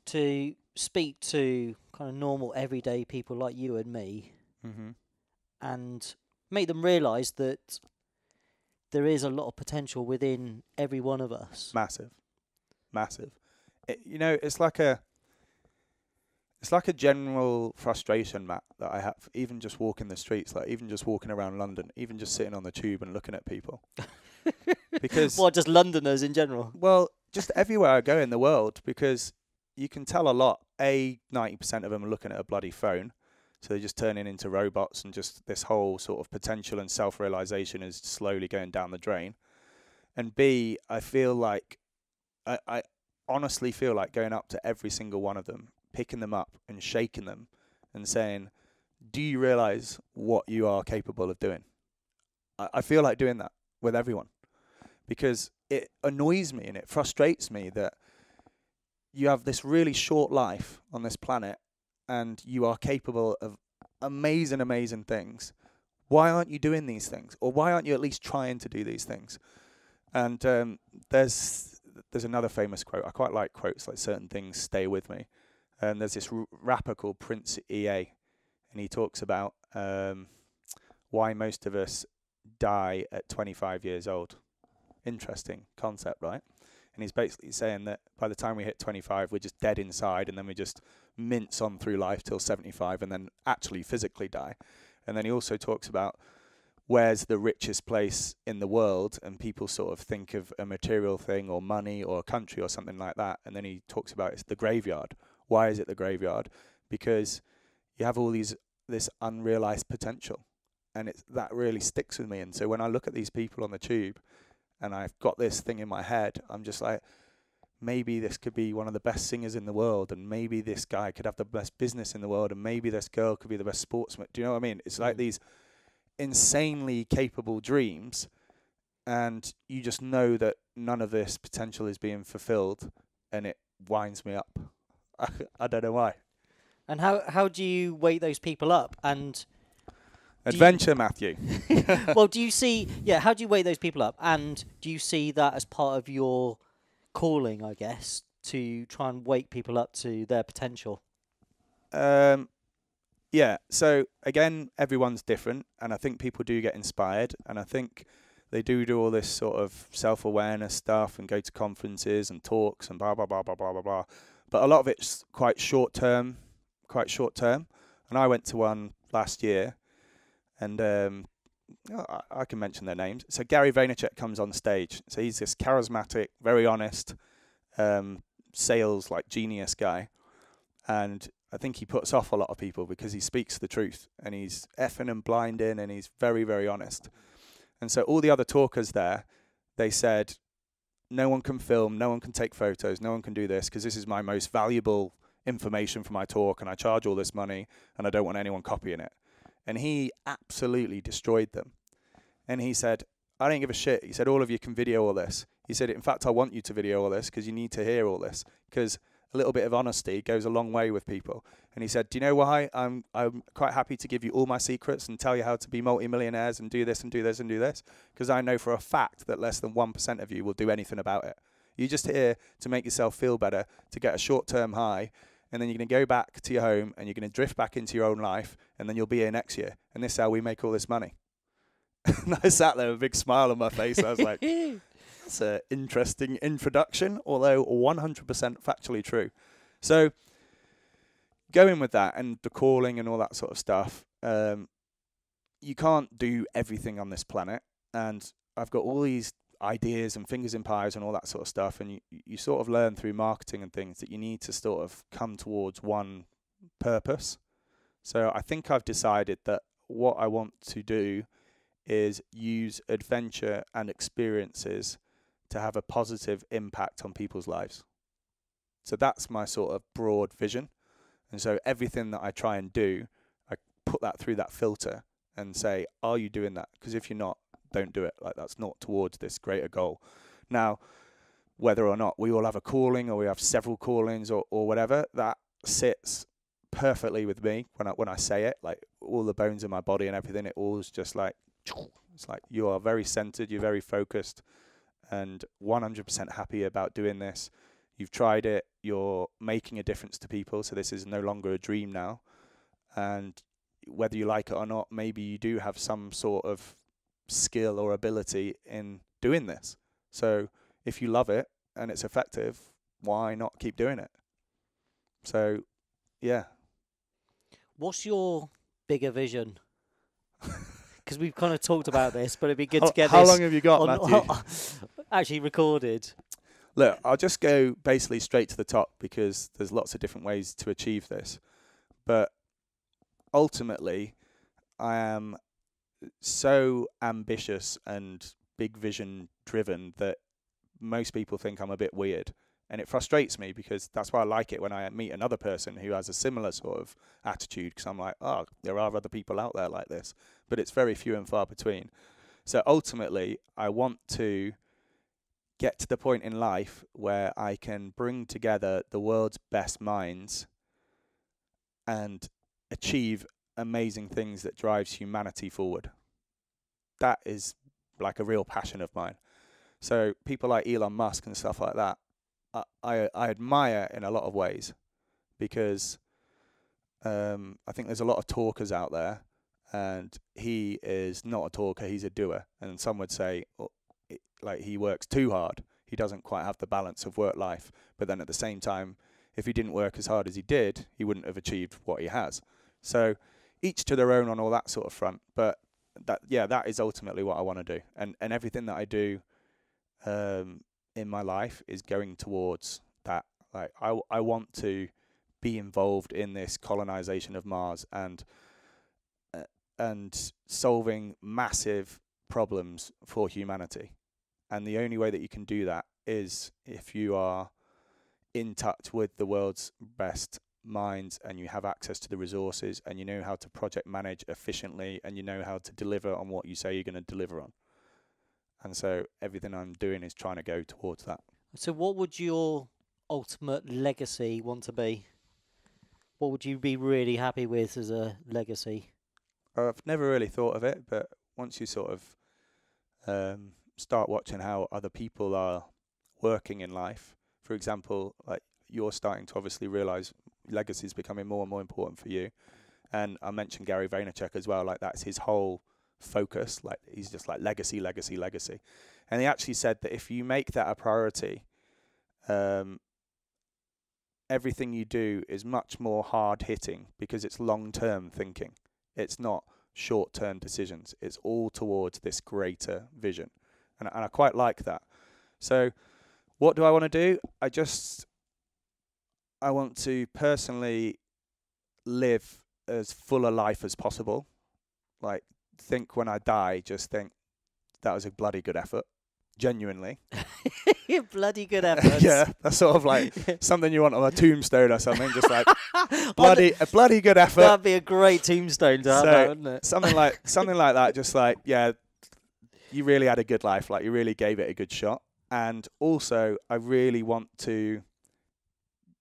to speak to kind of normal, everyday people like you and me, mm-hmm. and make them realise that there is a lot of potential within every one of us. Massive. Massive. You know, it's like a general frustration, Matt, that I have, even just walking the streets, like even just walking around London, even just sitting on the tube and looking at people. Because well, just Londoners in general? Well, just everywhere I go in the world, because you can tell a lot. 90% of them are looking at a bloody phone. So they're just turning into robots, and just this whole sort of potential and self-realization is slowly going down the drain. And B, I feel like, I honestly feel like going up to every single one of them, picking them up and shaking them and saying, do you realize what you are capable of doing? I feel like doing that with everyone, because it annoys me and it frustrates me that you have this really short life on this planet and you are capable of amazing, amazing things. Why aren't you doing these things? Or why aren't you at least trying to do these things? And there's another famous quote. I quite like quotes, like certain things stay with me. And there's this rapper called Prince EA, and he talks about why most of us die at 25 years old. Interesting concept, right? And he's basically saying that by the time we hit 25, we're just dead inside, and then we just mince on through life till 75 and then actually physically die. And then he also talks about where's the richest place in the world, and people sort of think of a material thing or money or a country or something like that. And then he talks about it's the graveyard. Why is it the graveyard? Because you have all this unrealized potential, and it's that really sticks with me. And so when I look at these people on the tube, and I've got this thing in my head, I'm just like, maybe this could be one of the best singers in the world, and maybe this guy could have the best business in the world, and maybe this girl could be the best sportsman. Do you know what I mean? It's like these insanely capable dreams, and you just know that none of this potential is being fulfilled, and it winds me up. I don't know why. And how do you wake those people up? And adventure, Matthew. Well, do you see? Yeah, how do you wake those people up? And do you see that as part of your calling, I guess, to try and wake people up to their potential? Yeah. So again, everyone's different, and I think people do get inspired, and I think they do all this sort of self-awareness stuff and go to conferences and talks and blah blah blah blah blah blah blah. But a lot of it's quite short term. And I went to one last year, and I can mention their names. So Gary Vaynerchuk comes on stage. So he's this charismatic, very honest, sales like genius guy. And I think he puts off a lot of people because he speaks the truth, and he's effing and blinding, and he's very, very honest. And so all the other talkers there, they said, no one can film, no one can take photos, no one can do this, because this is my most valuable information for my talk, and I charge all this money, and I don't want anyone copying it. And he absolutely destroyed them. And he said, I don't give a shit. He said, all of you can video all this. He said, in fact, I want you to video all this, because you need to hear all this, because a little bit of honesty goes a long way with people. And he said, do you know why? I'm quite happy to give you all my secrets and tell you how to be multi-millionaires and do this and do this and do this, because I know for a fact that less than 1% of you will do anything about it. You're just here to make yourself feel better, to get a short-term high, and then you're going to go back to your home, and you're going to drift back into your own life, and then you'll be here next year. And this is how we make all this money. And I sat there with a big smile on my face. I was like... That's an interesting introduction, although 100% factually true. So going with that and the calling and all that sort of stuff, you can't do everything on this planet. And I've got all these ideas and fingers in pies and all that sort of stuff. And you sort of learn through marketing and things that you need to sort of come towards one purpose. So I think I've decided that what I want to do is use adventure and experiences to have a positive impact on people's lives. So that's my sort of broad vision. And so everything that I try and do, I put that through that filter and say, are you doing that? Because if you're not, don't do it. Like, that's not towards this greater goal. Now, whether or not we all have a calling or we have several callings or whatever, that sits perfectly with me when I say it. Like, all the bones in my body and everything, it all's just like, it's like you are very centered, you're very focused and 100% happy about doing this. You've tried it, you're making a difference to people, so this is no longer a dream now. And whether you like it or not, maybe you do have some sort of skill or ability in doing this. So if you love it and it's effective, why not keep doing it? So, yeah. What's your bigger vision? Because we've kind of talked about this, but it'd be good to get this. How long have you got, Matthew? Actually recorded. Look, I'll just go basically straight to the top because there's lots of different ways to achieve this. But ultimately, I am so ambitious and big vision driven that most people think I'm a bit weird. And it frustrates me because that's why I like it when I meet another person who has a similar sort of attitude, because I'm like, oh, there are other people out there like this. But it's very few and far between. So ultimately, I want to get to the point in life where I can bring together the world's best minds and achieve amazing things that drives humanity forward. That is like a real passion of mine. So people like Elon Musk and stuff like that, I admire in a lot of ways, because I think there's a lot of talkers out there, and he is not a talker, he's a doer. And some would say, like, he works too hard, he doesn't quite have the balance of work life. But then at the same time, if he didn't work as hard as he did, he wouldn't have achieved what he has. So each to their own on all that sort of front. But that, yeah, that is ultimately what I want to do. And everything that I do in my life is going towards that. Like, I want to be involved in this colonization of Mars and solving massive problems for humanity. And the only way that you can do that is if you are in touch with the world's best minds and you have access to the resources and you know how to project manage efficiently and you know how to deliver on what you say you're going to deliver on. And so everything I'm doing is trying to go towards that. So what would your ultimate legacy want to be? What would you be really happy with as a legacy? I've never really thought of it, but once you sort of start watching how other people are working in life, for example, like, you're starting to obviously realise legacy is becoming more and more important for you. And I mentioned Gary Vaynerchuk as well, like, that's his whole focus. Like, he's just like legacy, legacy, legacy. And he actually said that if you make that a priority, everything you do is much more hard hitting because it's long-term thinking. It's not short-term decisions. It's all towards this greater vision. And I quite like that. So what do I want to do? I want to personally live as full a life as possible. Like, think when I die, just think that was a bloody good effort. Genuinely. Bloody good effort. Yeah, that's sort of like something you want on a tombstone or something. Just like a bloody good effort. That'd be a great tombstone to have, that, wouldn't it? Something like that. Just like, yeah, you really had a good life. Like, you really gave it a good shot. And also, I really want to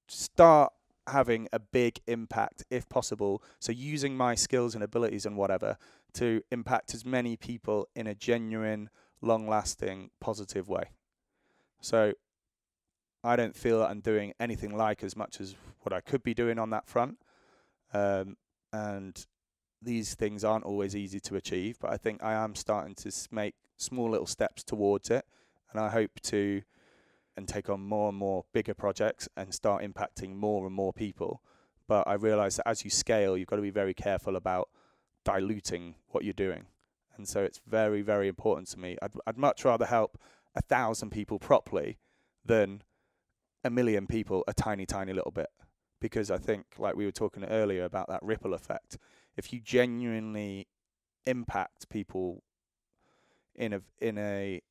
start having a big impact if possible, so using my skills and abilities and whatever to impact as many people in a genuine, long-lasting, positive way. So I don't feel that I'm doing anything like as much as what I could be doing on that front, and these things aren't always easy to achieve, but I think I am starting to make small little steps towards it, and I hope to and take on more and more bigger projects and start impacting more and more people. But I realise that as you scale, you've got to be very careful about diluting what you're doing. And so it's very, very important to me. I'd much rather help 1,000 people properly than a million people a tiny, tiny little bit. Because I think, like we were talking earlier about that ripple effect, if you genuinely impact people in a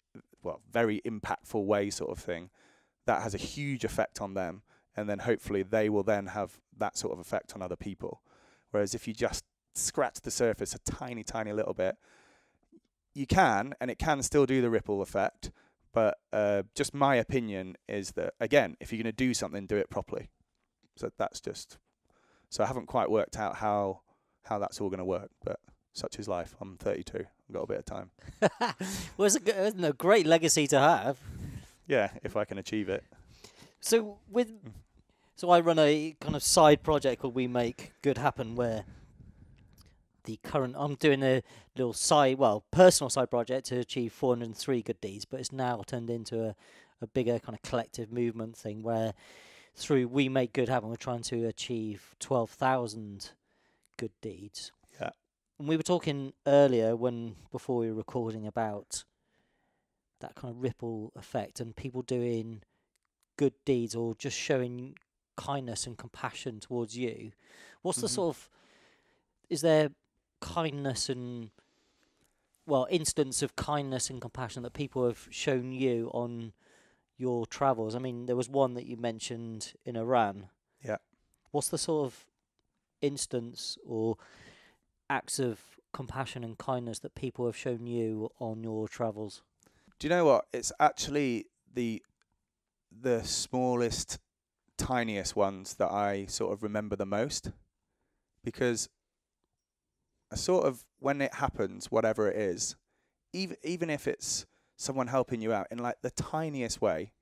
well, very impactful way sort of thing, that has a huge effect on them, and then hopefully they will then have that sort of effect on other people. Whereas if you just scratch the surface a tiny, tiny little bit, you can, and it can still do the ripple effect, but just my opinion is that, again, if you're going to do something, do it properly. So that's just, so I haven't quite worked out how that's all going to work, but such is life. I'm 32, I've got a bit of time. Well, it's a great legacy to have. Yeah, if I can achieve it. So so I run a kind of side project called We Make Good Happen, where I'm doing a little side, well, personal side project to achieve 403 good deeds, but it's now turned into a bigger kind of collective movement thing where through We Make Good Happen, we're trying to achieve 12,000 good deeds. Yeah. And we were talking earlier before we were recording about that kind of ripple effect and people doing good deeds or just showing kindness and compassion towards you. What's the sort of, is there kindness and, well, instance of kindness and compassion that people have shown you on your travels? I mean, there was one that you mentioned in Iran. Yeah. What's the sort of instance or acts of compassion and kindness that people have shown you on your travels? Do you know what? It's actually the smallest, tiniest ones that I sort of remember the most, because I sort of, when it happens, whatever it is, even if it's someone helping you out in like the tiniest way.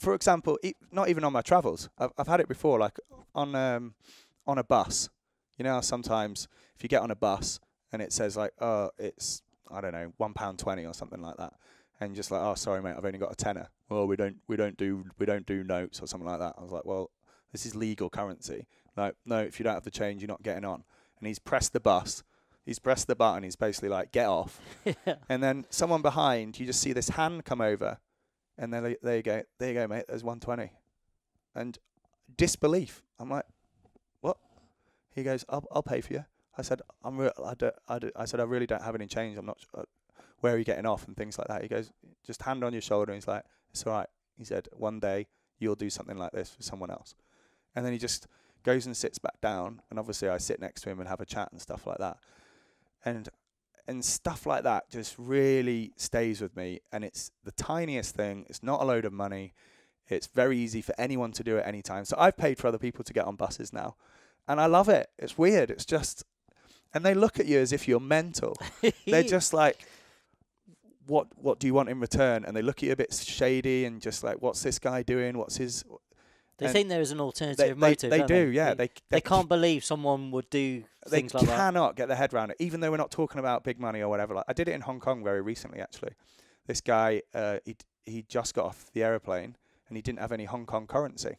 For example, not even on my travels, I've had it before, like on a bus. You know, sometimes if you get on a bus and it says like, oh, it's, I don't know, £1.20 or something like that, and just like, oh, sorry mate, I've only got a tenner. Well, we don't do notes or something like that. I was like, well, this is legal currency. Like, no, if you don't have the change, you're not getting on. And he's pressed the bus. He's pressed the button. He's basically like, get off. Yeah. And then someone behind, you just see this hand come over. And then there you go, mate. There's 120. And disbelief. I'm like, what? He goes, I'll pay for you. I said, I really don't have any change. I'm not sure. Where are you getting off and things like that? He goes, just hand on your shoulder. And he's like, it's all right. He said, one day you'll do something like this for someone else. And then he just goes and sits back down, and obviously I sit next to him and have a chat and stuff like that. And stuff like that just really stays with me, and it's the tiniest thing. It's not a load of money. It's very easy for anyone to do at any time. So I've paid for other people to get on buses now, and I love it. It's weird. It's just, and they look at you as if you're mental. They're just like, what do you want in return? And they look at you a bit shady and just like, what's this guy doing? What's his... They think there is an alternative motive. They do, yeah. They can't believe someone would do things like that. They cannot get their head around it, even though we're not talking about big money or whatever. Like, I did it in Hong Kong very recently, actually. This guy, he just got off the aeroplane, and he didn't have any Hong Kong currency.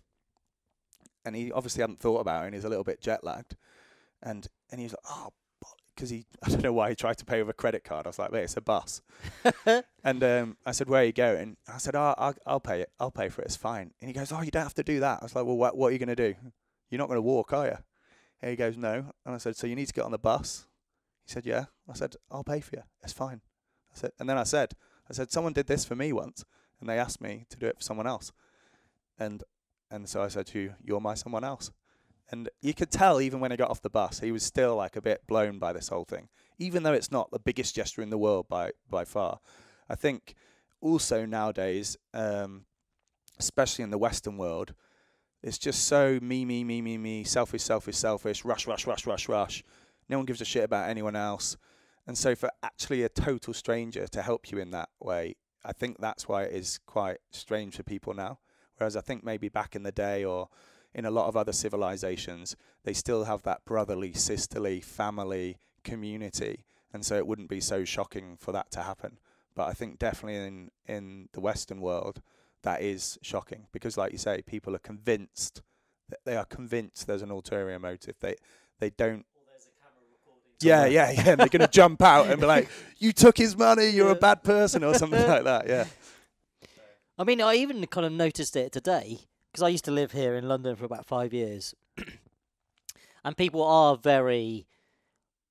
And he obviously hadn't thought about it, and he's a little bit jet-lagged. And he was like, oh, because I don't know why he tried to pay with a credit card. I was like, mate, it's a bus. And I said, where are you going? I said, oh, I'll pay it. I'll pay for it. It's fine. And he goes, oh, you don't have to do that. I was like, well, what are you going to do? You're not going to walk, are you? And he goes, no. And I said, so you need to get on the bus? He said, yeah. I said, I'll pay for you. It's fine. I said, and then I said, someone did this for me once, and they asked me to do it for someone else. And so I said to you, you're my someone else. And you could tell even when he got off the bus, he was still like a bit blown by this whole thing, even though it's not the biggest gesture in the world by far. I think also nowadays, especially in the Western world, it's just so me, me, me, me, me, selfish, selfish, selfish, rush, rush, rush, rush, rush. No one gives a shit about anyone else. And so for actually a total stranger to help you in that way, I think that's why it is quite strange for people now. Whereas I think maybe back in the day or in a lot of other civilizations, they still have that brotherly, sisterly, family, community. And so it wouldn't be so shocking for that to happen. But I think definitely in the Western world, that is shocking. Because like you say, people are convinced, there's an ulterior motive. They don't... Or there's a camera recording Yeah, yeah, yeah. And they're going to jump out and be like, you took his money, you're a bad person or something like that, yeah. I mean, I even kind of noticed it today because I used to live here in London for about 5 years. And people are very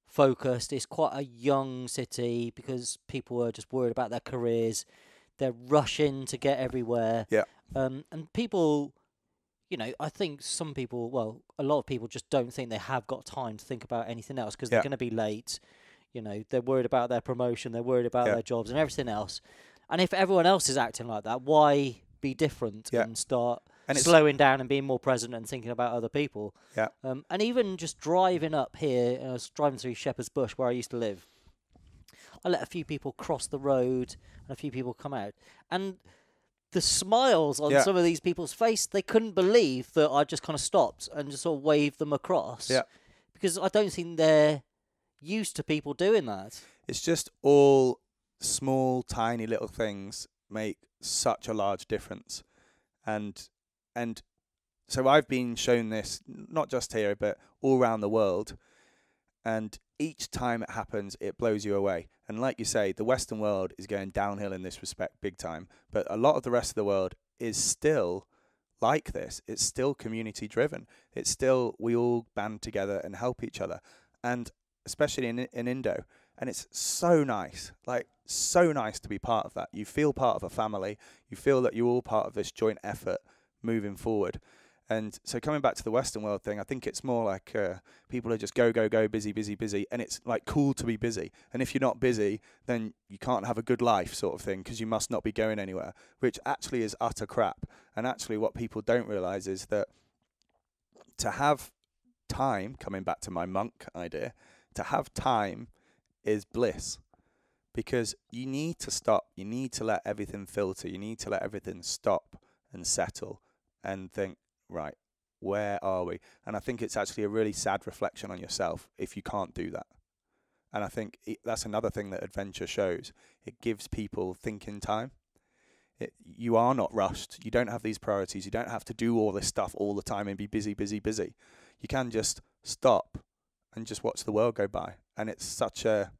focused. It's quite a young city because people are just worried about their careers. They're rushing to get everywhere. Yeah. And people, you know, I think some people, well, a lot of people just don't think they have got time to think about anything else because they're going to be late. You know, they're worried about their promotion. They're worried about their jobs and everything else. And if everyone else is acting like that, why be different and start... And slowing down and being more present and thinking about other people. Yeah. And even just driving up here, I was driving through Shepherd's Bush where I used to live. I let a few people cross the road and a few people come out. And the smiles on some of these people's face, they couldn't believe that I just kind of stopped and just sort of waved them across. Yeah. Because I don't think they're used to people doing that. It's just all small, tiny little things make such a large difference. And so I've been shown this, not just here, but all around the world. And each time it happens, it blows you away. And like you say, the Western world is going downhill in this respect big time. But a lot of the rest of the world is still like this. It's still community driven. It's still we all band together and help each other. And especially in Indo. And it's so nice, like so nice to be part of that. You feel part of a family. You feel that you're all part of this joint effort moving forward. And so coming back to the Western world thing, I think it's more like people are just go, go, go, busy, busy, busy. And it's like cool to be busy. And if you're not busy, then you can't have a good life sort of thing because you must not be going anywhere, which actually is utter crap. And actually what people don't realize is that to have time, coming back to my monk idea, to have time is bliss because you need to stop. You need to let everything filter. You need to let everything stop and settle and think, right, where are we? And I think it's actually a really sad reflection on yourself if you can't do that. And I think that's another thing that adventure shows. It gives people thinking time. You are not rushed. You don't have these priorities. You don't have to do all this stuff all the time and be busy, busy, busy. You can just stop and just watch the world go by. And it's such a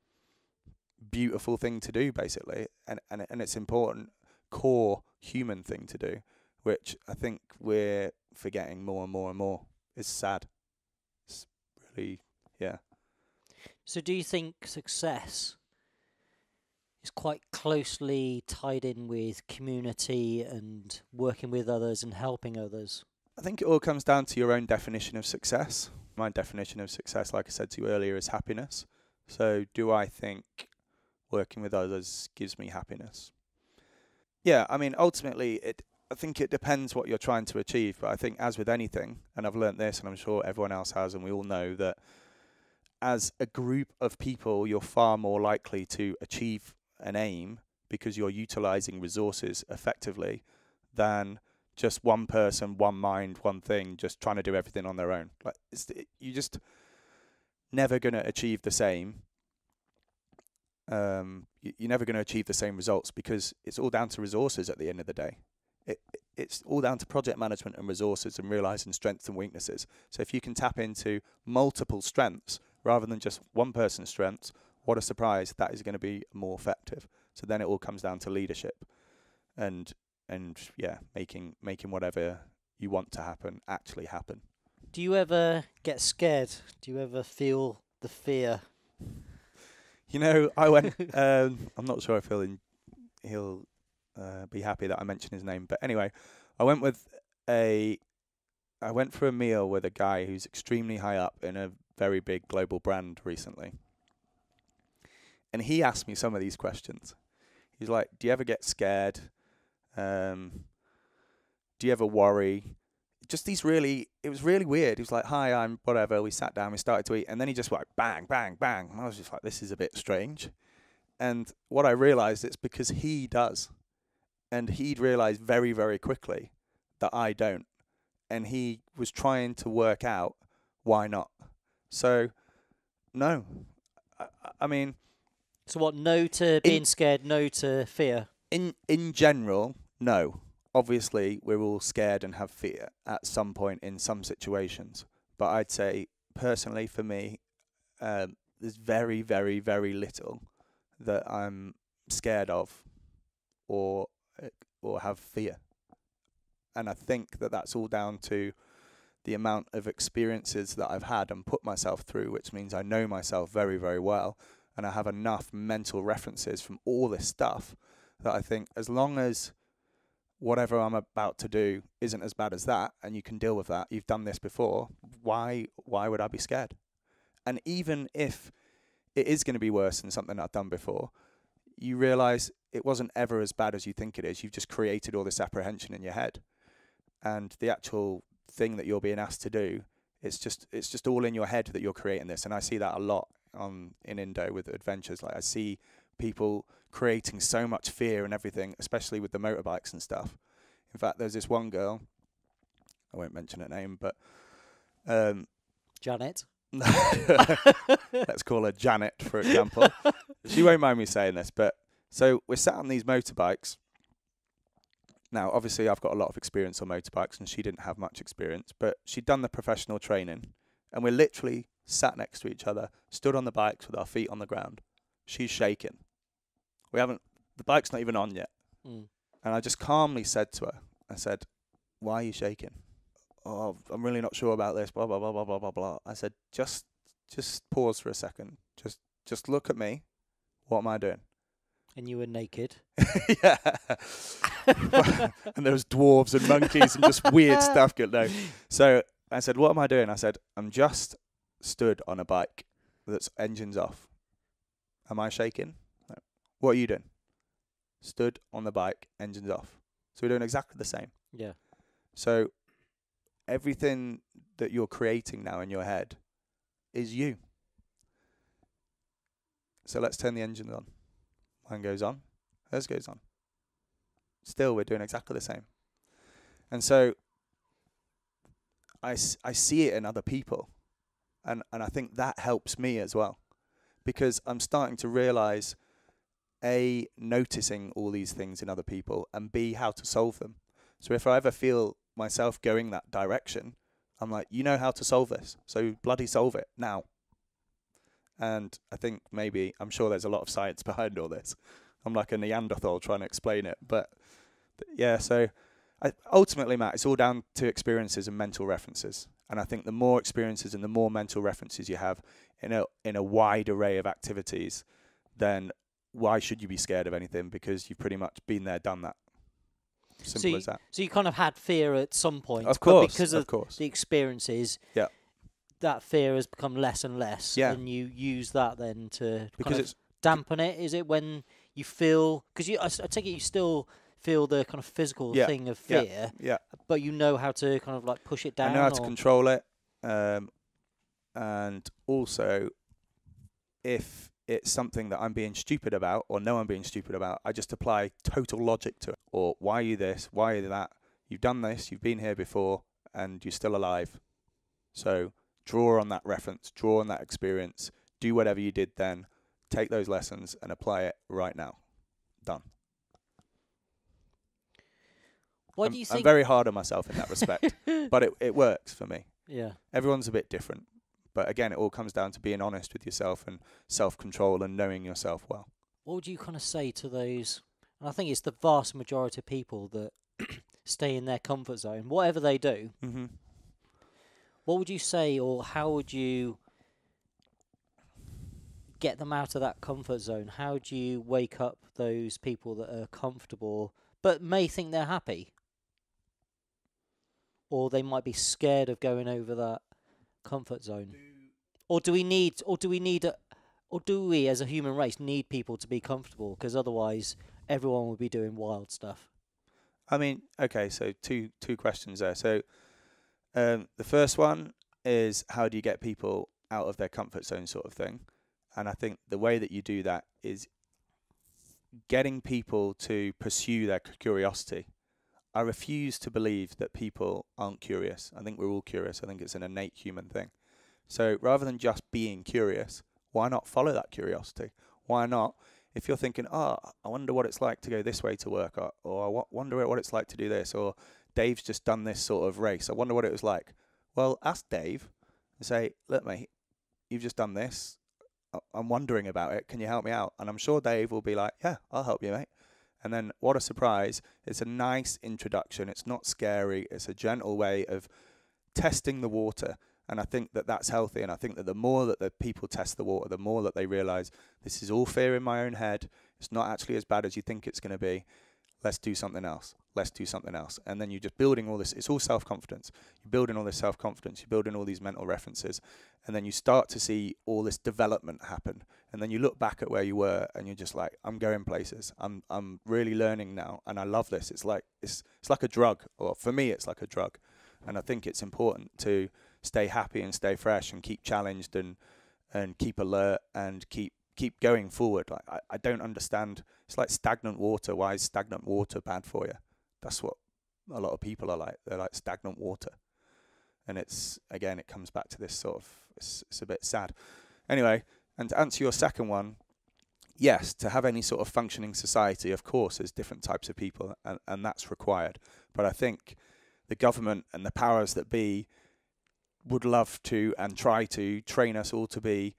beautiful thing to do, basically. And it's important, core human thing to do. Which I think we're forgetting more and more and more. It's sad. It's really, yeah. So do you think success is quite closely tied in with community and working with others and helping others? I think it all comes down to your own definition of success. My definition of success, like I said to you earlier, is happiness. So do I think working with others gives me happiness? Yeah, I mean, ultimately, I think it depends what you're trying to achieve, but I think as with anything, and I've learnt this and I'm sure everyone else has and we all know that as a group of people, you're far more likely to achieve an aim because you're utilising resources effectively than just one person, one mind, one thing, just trying to do everything on their own. Like you're just never going to achieve the same. You're never going to achieve the same results because it's all down to resources at the end of the day. It's all down to project management and resources and realising strengths and weaknesses. So if you can tap into multiple strengths rather than just one person's strengths, what a surprise, that is going to be more effective. So then it all comes down to leadership and yeah, making whatever you want to happen actually happen. Do you ever get scared? Do you ever feel the fear? You know, I went, I'm not sure if he'll be happy that I mentioned his name, but anyway, I went for a meal with a guy who's extremely high up in a very big global brand recently, and he asked me some of these questions. He's like, do you ever get scared? Do you ever worry? Just these really, it was really weird. He was like, hi, I'm whatever. We sat down, we started to eat, and then he just like bang, bang, bang, and I was just like, this is a bit strange. And what I realised, it's because he does. And he'd realised very, very quickly that I don't. And he was trying to work out why not. So, no. I mean... So what, no to being scared, no to fear? In general, no. Obviously, we're all scared and have fear at some point in some situations. But I'd say, personally, for me, there's very, very, very little that I'm scared of or have fear. And I think that that's all down to the amount of experiences that I've had and put myself through, which means I know myself very, very well. And I have enough mental references from all this stuff that I think, as long as whatever I'm about to do isn't as bad as that, and you can deal with that, you've done this before, why would I be scared? And even if it is going to be worse than something I've done before, you realise it wasn't ever as bad as you think it is. You've just created all this apprehension in your head. And the actual thing that you're being asked to do, it's just all in your head that you're creating this. And I see that a lot in Indo with adventures. Like, I see people creating so much fear and everything, especially with the motorbikes and stuff. In fact, there's this one girl, I won't mention her name, but Janet. Let's call her Janet, for example. She won't mind me saying this, but so we're sat on these motorbikes. Now, obviously, I've got a lot of experience on motorbikes, and she didn't have much experience, but she'd done the professional training, and we're literally sat next to each other, stood on the bikes with our feet on the ground. She's shaking. We haven't, the bike's not even on yet. Mm. And I just calmly said to her, I said, "Why are you shaking?" "Oh, I'm really not sure about this, blah, blah, blah, blah, blah, blah, blah." I said, just pause for a second. Just look at me. What am I doing? And you were naked. Yeah. And there was dwarves and monkeys and just weird stuff. No. So I said, "What am I doing?" I said, "I'm just stood on a bike that's engines off. Am I shaking?" "No." "What are you doing?" "Stood on the bike, engines off." So we're doing exactly the same. Yeah. So everything that you're creating now in your head is you. So let's turn the engines on. Mine goes on. Hers goes on. Still, we're doing exactly the same. And so I see it in other people. And I think that helps me as well. Because I'm starting to realise, A, noticing all these things in other people, and B, how to solve them. So if I ever feel myself going that direction, I'm like, you know how to solve this, so bloody solve it now. And I think maybe, I'm sure there's a lot of science behind all this. I'm like a Neanderthal trying to explain it. But yeah, so ultimately, Matt, it's all down to experiences and mental references. And I think the more experiences and the more mental references you have in a wide array of activities, then why should you be scared of anything? Because you've pretty much been there, done that. Simple as that. So you kind of had fear at some point. Of course. But because of the experiences, yeah, that fear has become less and less. Yeah. And you use that then to kind of dampen it. Is it when you feel... Because I take it you still feel the kind of physical thing of fear. Yeah. Yeah. But you know how to kind of like push it down. I know how to control it. And also, if it's something that I'm being stupid about or know I'm being stupid about, I just apply total logic to it. Or why are you this? Why are you that? You've done this. You've been here before and you're still alive. So draw on that reference, draw on that experience, do whatever you did then, take those lessons and apply it right now. Done. What do you think? I'm very hard on myself in that respect, but it works for me. Yeah. Everyone's a bit different. But again, it all comes down to being honest with yourself and self-control and knowing yourself well. What would you kind of say to those, and I think it's the vast majority of people that stay in their comfort zone, whatever they do, mm-hmm. What would you say, or how would you get them out of that comfort zone? How do you wake up those people that are comfortable but may think they're happy? Or they might be scared of going over that comfort zone. Or do we need, or do we as a human race need people to be comfortable? Because otherwise everyone would be doing wild stuff. I mean, okay, so two questions there. So the first one is, how do you get people out of their comfort zone, sort of thing? And I think the way that you do that is getting people to pursue their curiosity. I refuse to believe that people aren't curious. I think we're all curious. I think it's an innate human thing. So rather than just being curious, why not follow that curiosity? Why not? If you're thinking, oh, I wonder what it's like to go this way to work, or I wonder what it's like to do this, or Dave's just done this sort of race, I wonder what it was like. Well, ask Dave and say, look, mate, you've just done this. I'm wondering about it. Can you help me out? And I'm sure Dave will be like, yeah, I'll help you, mate. And then what a surprise. It's a nice introduction. It's not scary. It's a gentle way of testing the water. And I think that that's healthy. And I think that the more that the people test the water, the more that they realize this is all fear in my own head. It's not actually as bad as you think it's going to be. Let's do something else. Let's do something else. And then you're just building all this. It's all self-confidence. You're building all this self-confidence. You're building all these mental references. And then you start to see all this development happen. And then you look back at where you were and you're just like, I'm going places. I'm really learning now. And I love this. It's like a drug. Or for me, it's like a drug. And I think it's important to stay happy and stay fresh and keep challenged and keep alert and keep going forward. Like I don't understand. It's like stagnant water. Why is stagnant water bad for you? That's what a lot of people are like. They're like stagnant water. And it's, again, it comes back to this sort of, it's a bit sad. Anyway, and to answer your second one, yes, to have any sort of functioning society, of course, there's different types of people and that's required. But I think the government and the powers that be would love to and try to train us all to be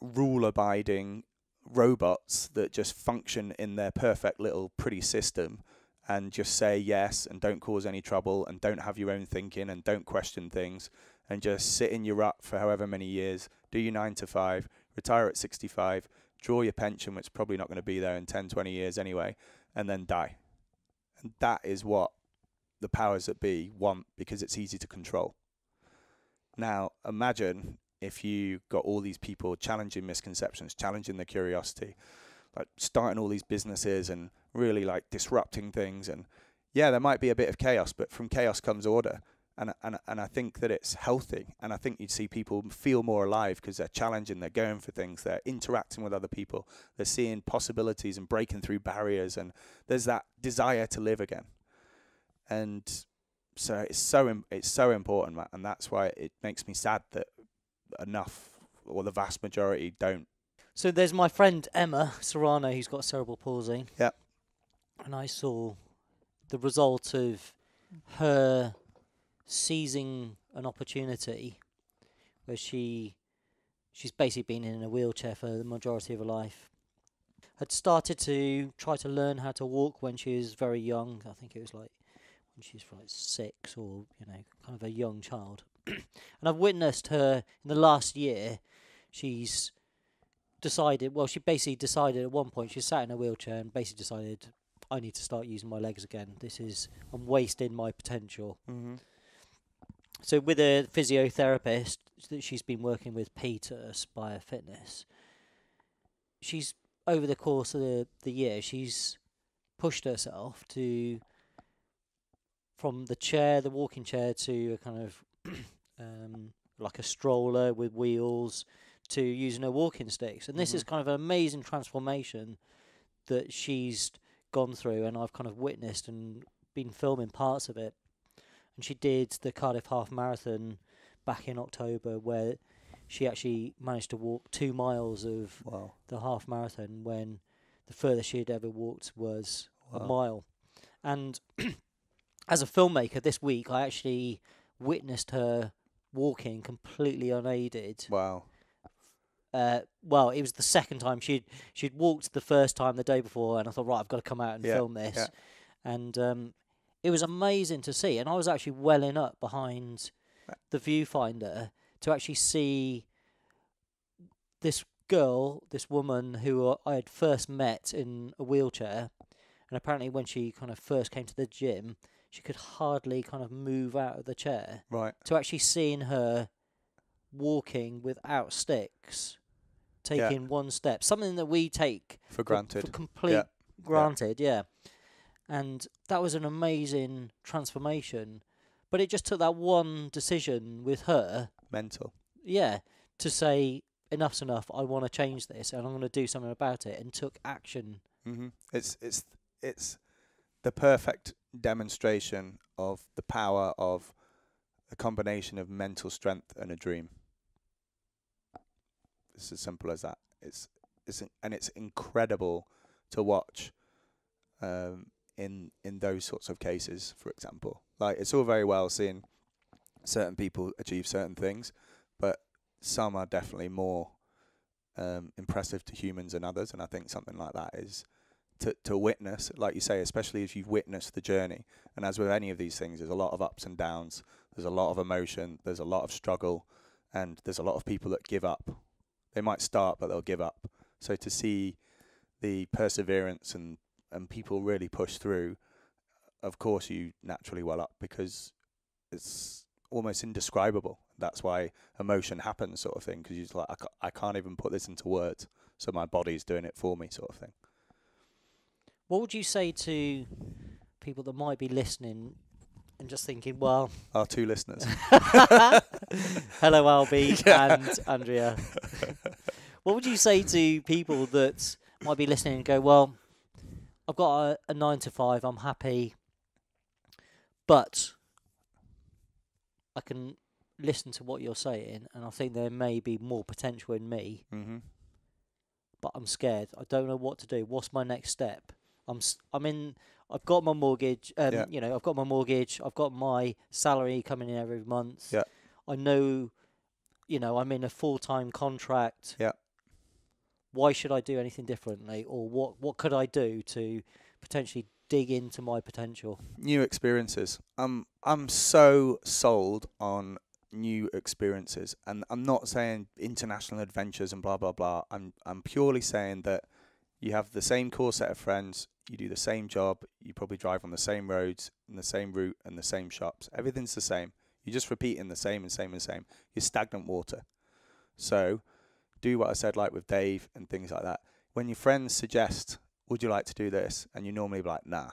rule-abiding robots that just function in their perfect little pretty system and just say yes and don't cause any trouble and don't have your own thinking and don't question things and just sit in your rut for however many years, do your 9 to 5, retire at 65, draw your pension, which is probably not going to be there in 10, 20 years anyway, and then die. And that is what the powers that be want, because it's easy to control. Now, imagine if you got all these people challenging misconceptions, challenging their curiosity, like starting all these businesses and really like disrupting things. And yeah, there might be a bit of chaos, but from chaos comes order. And I think that it's healthy. And I think you'd see people feel more alive because they're challenging, they're going for things, they're interacting with other people, they're seeing possibilities and breaking through barriers. And there's that desire to live again. And so it's so important, Matt, and that's why it makes me sad that enough, or the vast majority, don't. So there's my friend Emma Serrano, who's got cerebral palsy. Yeah. And I saw the result of her seizing an opportunity where she's basically been in a wheelchair for the majority of her life. Had started to try to learn how to walk when she was very young. I think it was like when she's like 6 or, you know, kind of a young child. And I've witnessed her in the last year. She's decided, well, she basically decided at one point, she sat in a wheelchair and basically decided, I need to start using my legs again. I'm wasting my potential. Mm-hmm. So with a physiotherapist that she's been working with, Peter, Aspire Fitness, she's, over the course of the year, she's pushed herself to, from the chair, the walking chair, to a kind of like a stroller with wheels, to using her walking sticks. And this is kind of an amazing transformation that she's gone through, and I've kind of witnessed and been filming parts of it. And she did the Cardiff Half Marathon back in October, where she actually managed to walk 2 miles of the half marathon, when the furthest she had ever walked was a mile. And as a filmmaker this week, I actually witnessed her walking completely unaided. Wow. Well, it was the second time she'd walked the first time the day before, and I thought, right, I've got to come out and film this. And it was amazing to see, and I was actually welling up behind the viewfinder to actually see this girl, this woman who I had first met in a wheelchair. And apparently when she kind of first came to the gym, she could hardly kind of move out of the chair. Right. To actually seeing her walking without sticks, taking one step, something that we take for granted, for complete granted. And that was an amazing transformation. But it just took that one decision with her, to say enough's enough. I want to change this, and I'm going to do something about it, and took action. It's the perfect demonstration of the power of a combination of mental strength and a dream. It's as simple as that. It's incredible to watch in those sorts of cases, for example. Like, it's all very well seeing certain people achieve certain things, but some are definitely more impressive to humans and others. And I think something like that is to witness, like you say, especially if you've witnessed the journey. And as with any of these things, there's a lot of ups and downs. There's a lot of emotion. There's a lot of struggle. And there's a lot of people that give up. They might start, but they'll give up. So to see the perseverance and people really push through, of course you naturally well up, because it's almost indescribable. That's why emotion happens, sort of thing, because you're just like, I can't even put this into words, so my body's doing it for me, sort of thing. What would you say to people that might be listening and just thinking, well... Our two listeners. Hello, Albie and Andrea. What would you say to people that might be listening and go, well, I've got a 9 to 5, I'm happy, but I can listen to what you're saying and I think there may be more potential in me, but I'm scared. I don't know what to do. What's my next step? I've got my mortgage, you know, I've got my mortgage, I've got my salary coming in every month. Yeah. I know, you know, I'm in a full-time contract. Yeah. Why should I do anything differently? Or what could I do to potentially dig into my potential? New experiences. I'm so sold on new experiences. And I'm not saying international adventures and blah, blah, blah. I'm purely saying that you have the same core set of friends, you do the same job, you probably drive on the same roads and the same route and the same shops. Everything's the same. You're just repeating the same and same and same. You're stagnant water. So do what I said, like with Dave and things like that. When your friends suggest, would you like to do this? And you normally be like, nah.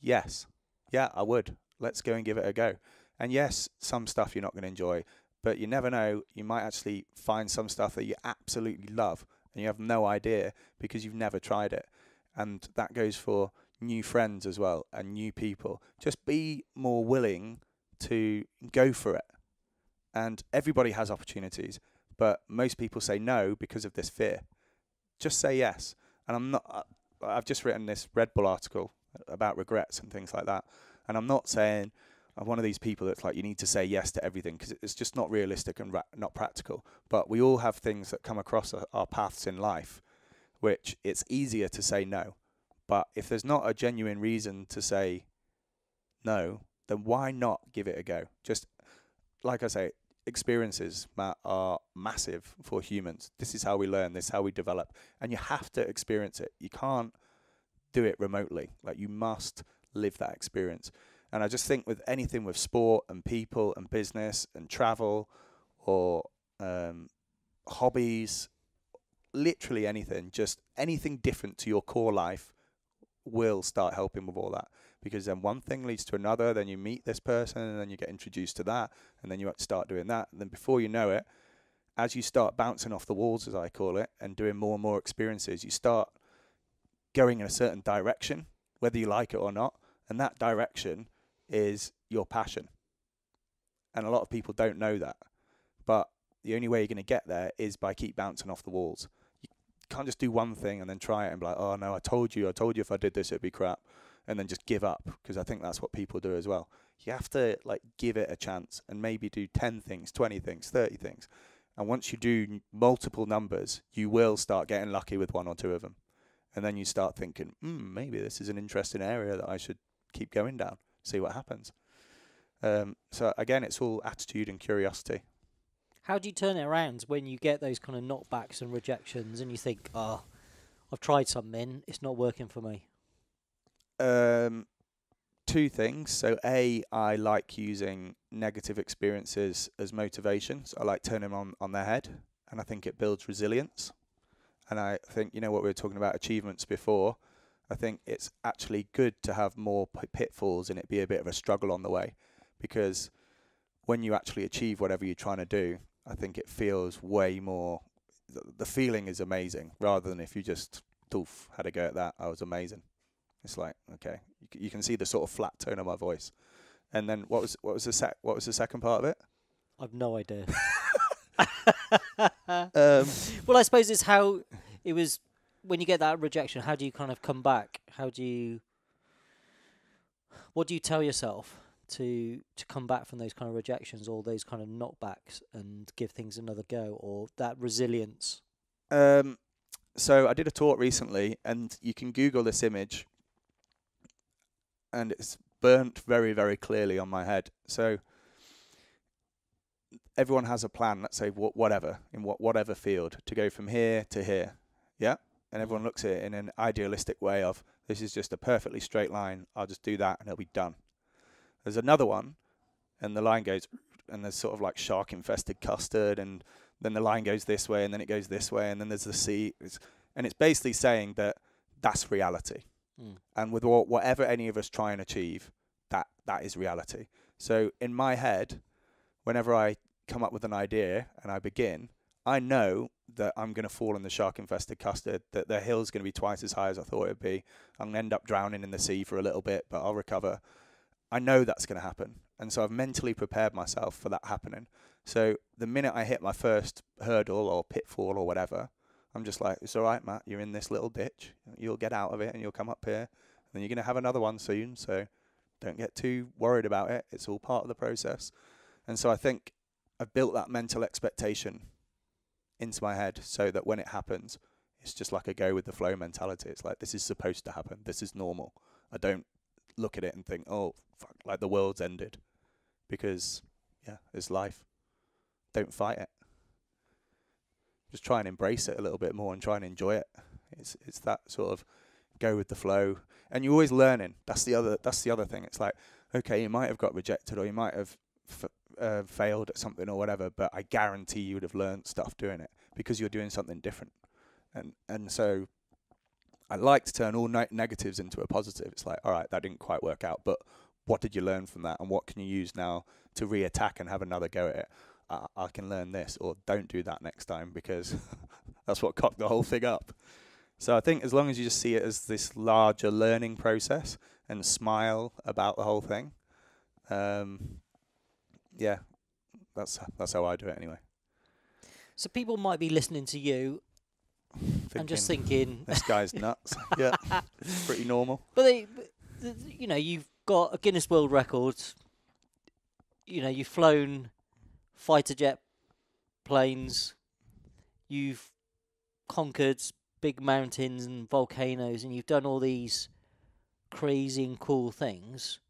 Yes. Yeah, I would. Let's go and give it a go. And yes, some stuff you're not going to enjoy, but you never know. You might actually find some stuff that you absolutely love and you have no idea because you've never tried it. And that goes for new friends as well and new people. Just be more willing to go for it. And everybody has opportunities, but most people say no because of this fear. Just say yes. And I've just written this Red Bull article about regrets and things like that. And I'm not saying I'm one of these people that's like, you need to say yes to everything, because it's just not realistic and not practical. But we all have things that come across our paths in life, which it's easier to say no. But if there's not a genuine reason to say no, then why not give it a go? Just, like I say, experiences, Matt, are massive for humans. This is how we learn, this is how we develop. And you have to experience it. You can't do it remotely. Like, you must live that experience. And I just think with anything, with sport and people and business and travel or hobbies, literally anything, just anything different to your core life will start helping with all that, because then one thing leads to another, then you meet this person and then you get introduced to that and then you start doing that, and then before you know it, as you start bouncing off the walls, as I call it, and doing more and more experiences, you start going in a certain direction, whether you like it or not, and that direction is your passion. And a lot of people don't know that, but the only way you're going to get there is by keep bouncing off the walls. Can't just do one thing and then try it and be like, oh no, I told you if I did this it'd be crap, and then just give up, because I think that's what people do as well. You have to, like, give it a chance and maybe do 10 things, 20 things, 30 things, and once you do multiple numbers, you will start getting lucky with one or two of them, and then you start thinking, maybe this is an interesting area that I should keep going down, see what happens. So again, it's all attitude and curiosity. How do you turn it around when you get those kind of knockbacks and rejections and you think, oh, I've tried something, it's not working for me? Two things. So A, I like using negative experiences as motivation. So I like turning them on their head, and I think it builds resilience. And I think, you know what we were talking about, achievements before, I think it's actually good to have more pitfalls and it be a bit of a struggle on the way, because when you actually achieve whatever you're trying to do, I think it feels way more, the feeling is amazing, rather than if you just, doof, had a go at that, I was amazing. It's like, okay, you can see the sort of flat tone of my voice. And then what was the second part of it? I've no idea. Well, I suppose it's how it was, when you get that rejection, how do you kind of come back? What do you tell yourself to come back from those kind of rejections or those kind of knockbacks and give things another go, or that resilience? So I did a talk recently, and you can Google this image, and it's burnt very, very clearly on my head. So everyone has a plan, let's say whatever, in whatever field, to go from here to here, yeah? And everyone looks at it in an idealistic way of, this is just a perfectly straight line, I'll just do that and it'll be done. There's another one, and the line goes, and there's sort of like shark-infested custard, and then the line goes this way, and then it goes this way, and then there's the sea. And it's basically saying that that's reality. Mm. And with whatever any of us try and achieve, that is reality. So in my head, whenever I come up with an idea and I begin, I know that I'm going to fall in the shark-infested custard, that the hill's going to be twice as high as I thought it would be. I'm going to end up drowning in the sea for a little bit, but I'll recover. I know that's going to happen. And so I've mentally prepared myself for that happening. So the minute I hit my first hurdle or pitfall or whatever, I'm just like, it's all right, Matt, you're in this little ditch. You'll get out of it and you'll come up here. And then you're going to have another one soon. So don't get too worried about it. It's all part of the process. And so I think I've built that mental expectation into my head so that when it happens, it's just like a go with the flow mentality. It's like, this is supposed to happen. This is normal. I don't look at it and think, oh, fuck, like the world's ended. Because, yeah, it's life. Don't fight it. Just try and embrace it a little bit more and try and enjoy it. It's that sort of go with the flow. And you're always learning. That's the other thing. It's like, okay, you might have got rejected or you might have failed at something or whatever, but I guarantee you would have learned stuff doing it because you're doing something different. And so I like to turn all negatives into a positive. It's like, all right, that didn't quite work out, but what did you learn from that, and what can you use now to re-attack and have another go at it? I can learn this, or don't do that next time, because that's what cocked the whole thing up. So I think as long as you just see it as this larger learning process and smile about the whole thing, yeah, that's how I do it anyway. So people might be listening to you and just thinking, this guy's nuts. Yeah, pretty normal. But you know, you've got a Guinness World Record. You know, you've flown fighter jet planes. You've conquered big mountains and volcanoes, and you've done all these crazy and cool things.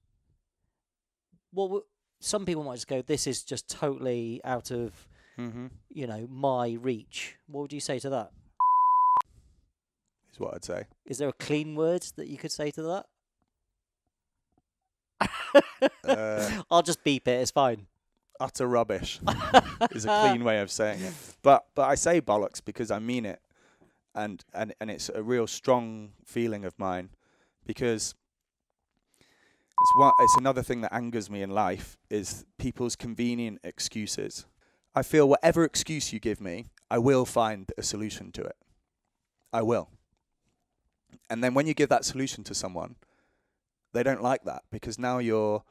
Well, some people might just go, "This is just totally out of, you know, my reach." What would you say to that? Is what I'd say. Is there a clean word that you could say to that? I'll just beep it, it's fine. Utter rubbish is a clean way of saying it, but I say bollocks because I mean it, and it's a real strong feeling of mine, because it's another thing that angers me in life is people's convenient excuses. I feel whatever excuse you give me, I will find a solution to it. I will. And then when you give that solution to someone, they don't like that, because now you're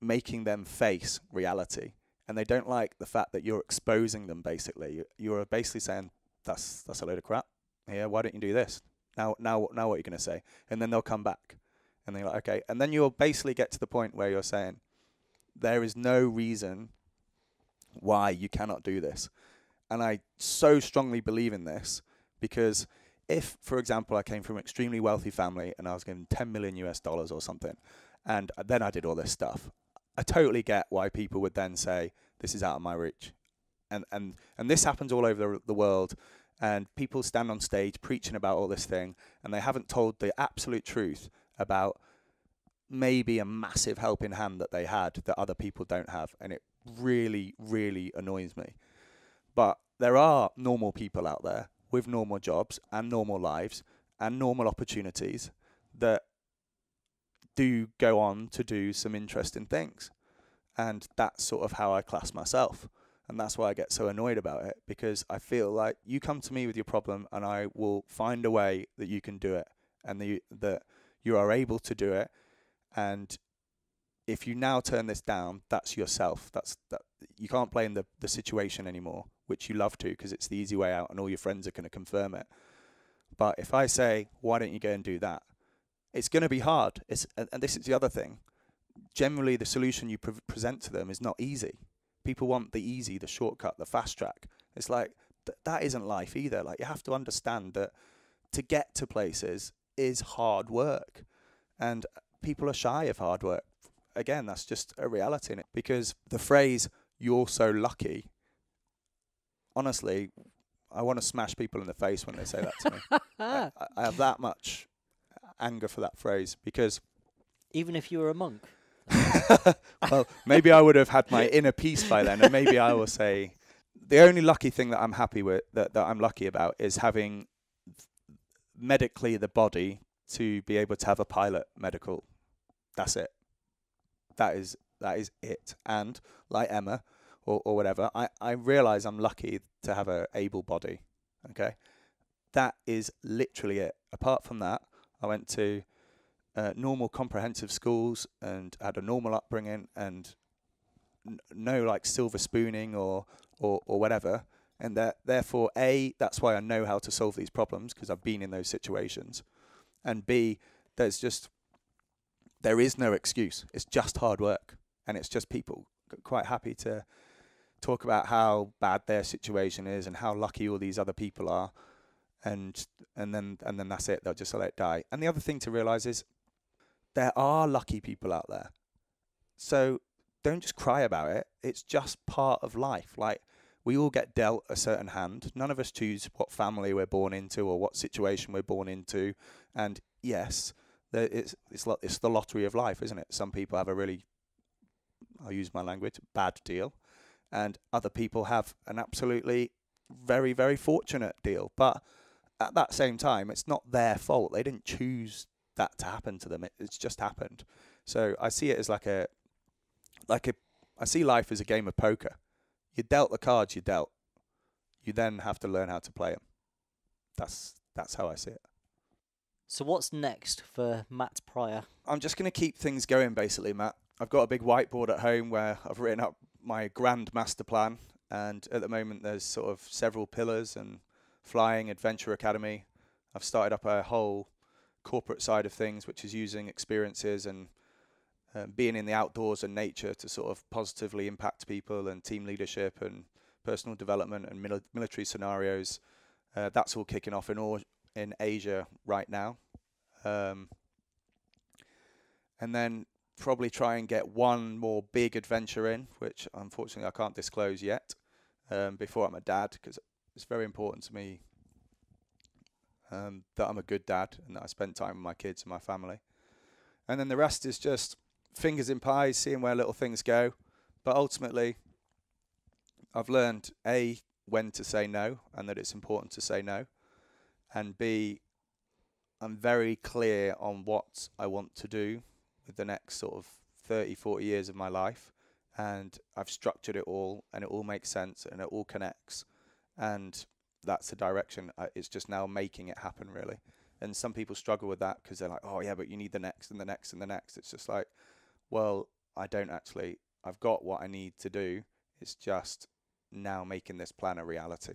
making them face reality, and they don't like the fact that you're exposing them. Basically, you're basically saying that's a load of crap. Yeah, why don't you do this? Now what are you going to say? And then they'll come back, and they're like, okay. And then you'll basically get to the point where you're saying there is no reason why you cannot do this. And I so strongly believe in this, because if, for example, I came from an extremely wealthy family and I was given $10 million US or something, and then I did all this stuff, I totally get why people would then say, this is out of my reach. And this happens all over the world, and people stand on stage preaching about all this thing, and they haven't told the absolute truth about maybe a massive helping hand that they had that other people don't have, and it really, really annoys me. But there are normal people out there with normal jobs and normal lives and normal opportunities that do go on to do some interesting things. And that's sort of how I class myself. And that's why I get so annoyed about it, because I feel like you come to me with your problem and I will find a way that you can do it, and that you are able to do it. And if you now turn this down, that's yourself. You can't blame the situation anymore, which you love to, because it's the easy way out and all your friends are going to confirm it. But if I say, why don't you go and do that? It's going to be hard. And this is the other thing. Generally, the solution you present to them is not easy. People want the easy, the shortcut, the fast track. It's like, that isn't life either. Like, you have to understand that to get to places is hard work, and people are shy of hard work. Again, that's just a reality in it, because the phrase "you're so lucky," honestly, I want to smash people in the face when they say that to me. I have that much anger for that phrase, because even if you were a monk, well, maybe I would have had my inner peace by then, and maybe I will say the only lucky thing that I'm happy with, that I'm lucky about, is having medically the body to be able to have a pilot medical. That's it. That is it. And like Emma or whatever, I realise I'm lucky to have an able body. Okay, that is literally it. Apart from that, I went to normal comprehensive schools and had a normal upbringing, and no like silver spooning or whatever. And therefore, A, that's why I know how to solve these problems, because I've been in those situations. And B, there is no excuse. It's just hard work. And it's just people quite happy to talk about how bad their situation is and how lucky all these other people are. And then that's it. They'll just let it die. And the other thing to realise is there are lucky people out there. So don't just cry about it. It's just part of life. Like, we all get dealt a certain hand. None of us choose what family we're born into or what situation we're born into. And yes, it's the lottery of life, isn't it? Some people have a really, I'll use my language, bad deal. And other people have an absolutely very, very fortunate deal. But at that same time, it's not their fault. They didn't choose that to happen to them. It's just happened. So I see it as I see life as a game of poker. You dealt the cards you dealt. You then have to learn how to play them. That's how I see it. So what's next for Matt Prior? I'm just going to keep things going, basically, Matt. I've got a big whiteboard at home where I've written up my grand master plan. And at the moment, there's sort of several pillars and flying adventure academy. I've started up a whole corporate side of things, which is using experiences and being in the outdoors and nature to sort of positively impact people, and team leadership and personal development and military scenarios. That's all kicking off in Asia right now. And then probably try and get one more big adventure in, which unfortunately I can't disclose yet, before I'm a dad, because it's very important to me that I'm a good dad and that I spend time with my kids and my family. And then the rest is just fingers in pies, seeing where little things go. But ultimately, I've learned, A, when to say no, and that it's important to say no. And B, I'm very clear on what I want to do with the next sort of 30, 40 years of my life. And I've structured it all, and it all makes sense, and it all connects. And that's the direction. It's just now making it happen, really. And some people struggle with that because they're like, oh, yeah, but you need the next and the next and the next. It's just like, well, I don't actually. I've got what I need to do. It's just now making this plan a reality.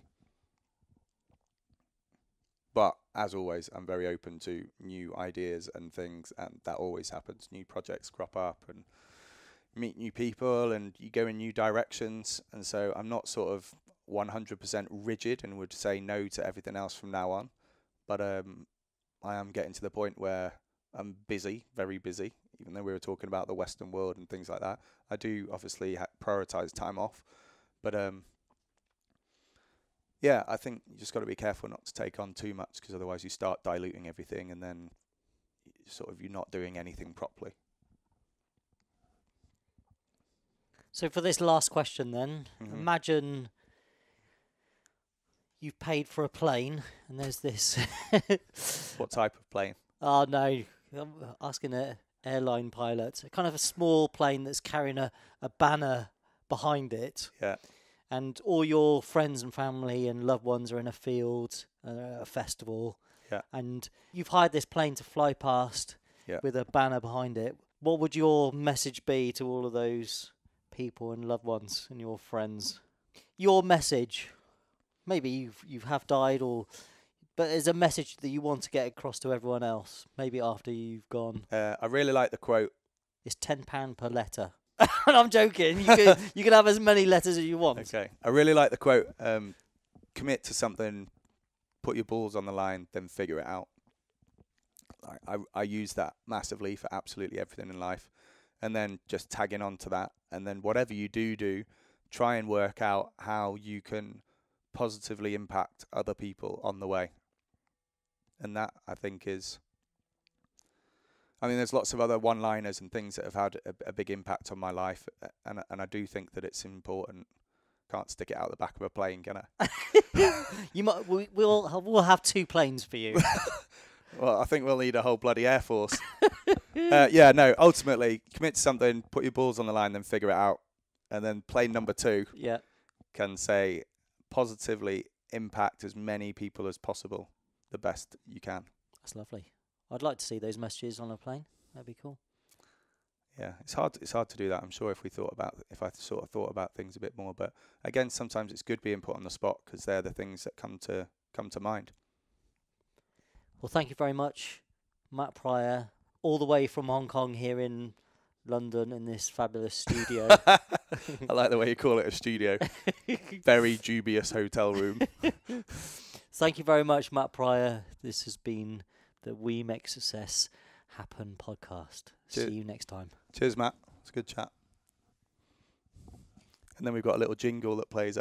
But as always, I'm very open to new ideas and things, and that always happens. New projects crop up and meet new people, and you go in new directions. And so I'm not sort of 100% rigid and would say no to everything else from now on. But I am getting to the point where I'm busy, very busy, even though we were talking about the Western world and things like that. I do obviously prioritise time off. But yeah, I think you just got to be careful not to take on too much, because otherwise you start diluting everything, and then sort of you're not doing anything properly. So for this last question then, imagine you've paid for a plane, and there's this. What type of plane? Oh, no. I'm asking an airline pilot. Kind of a small plane that's carrying a banner behind it. Yeah. And all your friends and family and loved ones are in a field, a festival. Yeah. And you've hired this plane to fly past with a banner behind it. What would your message be to all of those people and loved ones and your friends? Your message. Maybe you have died, or but there's a message that you want to get across to everyone else. Maybe after you've gone. I really like the quote. It's £10 per letter. I'm joking. You can have as many letters as you want. Okay. I really like the quote. commit to something, put your balls on the line, then figure it out. I use that massively for absolutely everything in life. And then just tagging on to that. And then whatever you do, try and work out how you can positively impact other people on the way. And that, I think, is... I mean, there's lots of other one-liners and things that have had a big impact on my life. And I do think that it's important. Can't stick it out the back of a plane, can I? You might. We'll have two planes for you. Well, I think we'll need a whole bloody air force. Yeah, no, ultimately, commit to something, put your balls on the line, then figure it out. And then plane number two can say positively impact as many people as possible the best you can. That's lovely. I'd like to see those messages on a plane. That'd be cool. Yeah, it's hard to do that. I'm sure if we thought about, if I sort of thought about things a bit more. But again, sometimes it's good being put on the spot because they're the things that come to mind. Well, thank you very much, Matt Prior, all the way from Hong Kong here in London in this fabulous studio. I like the way you call it a studio. Very dubious hotel room. Thank you very much, Matt Prior. This has been the We Make Success Happen podcast. Cheers. See you next time. Cheers, Matt. It's a good chat. And then we've got a little jingle that plays.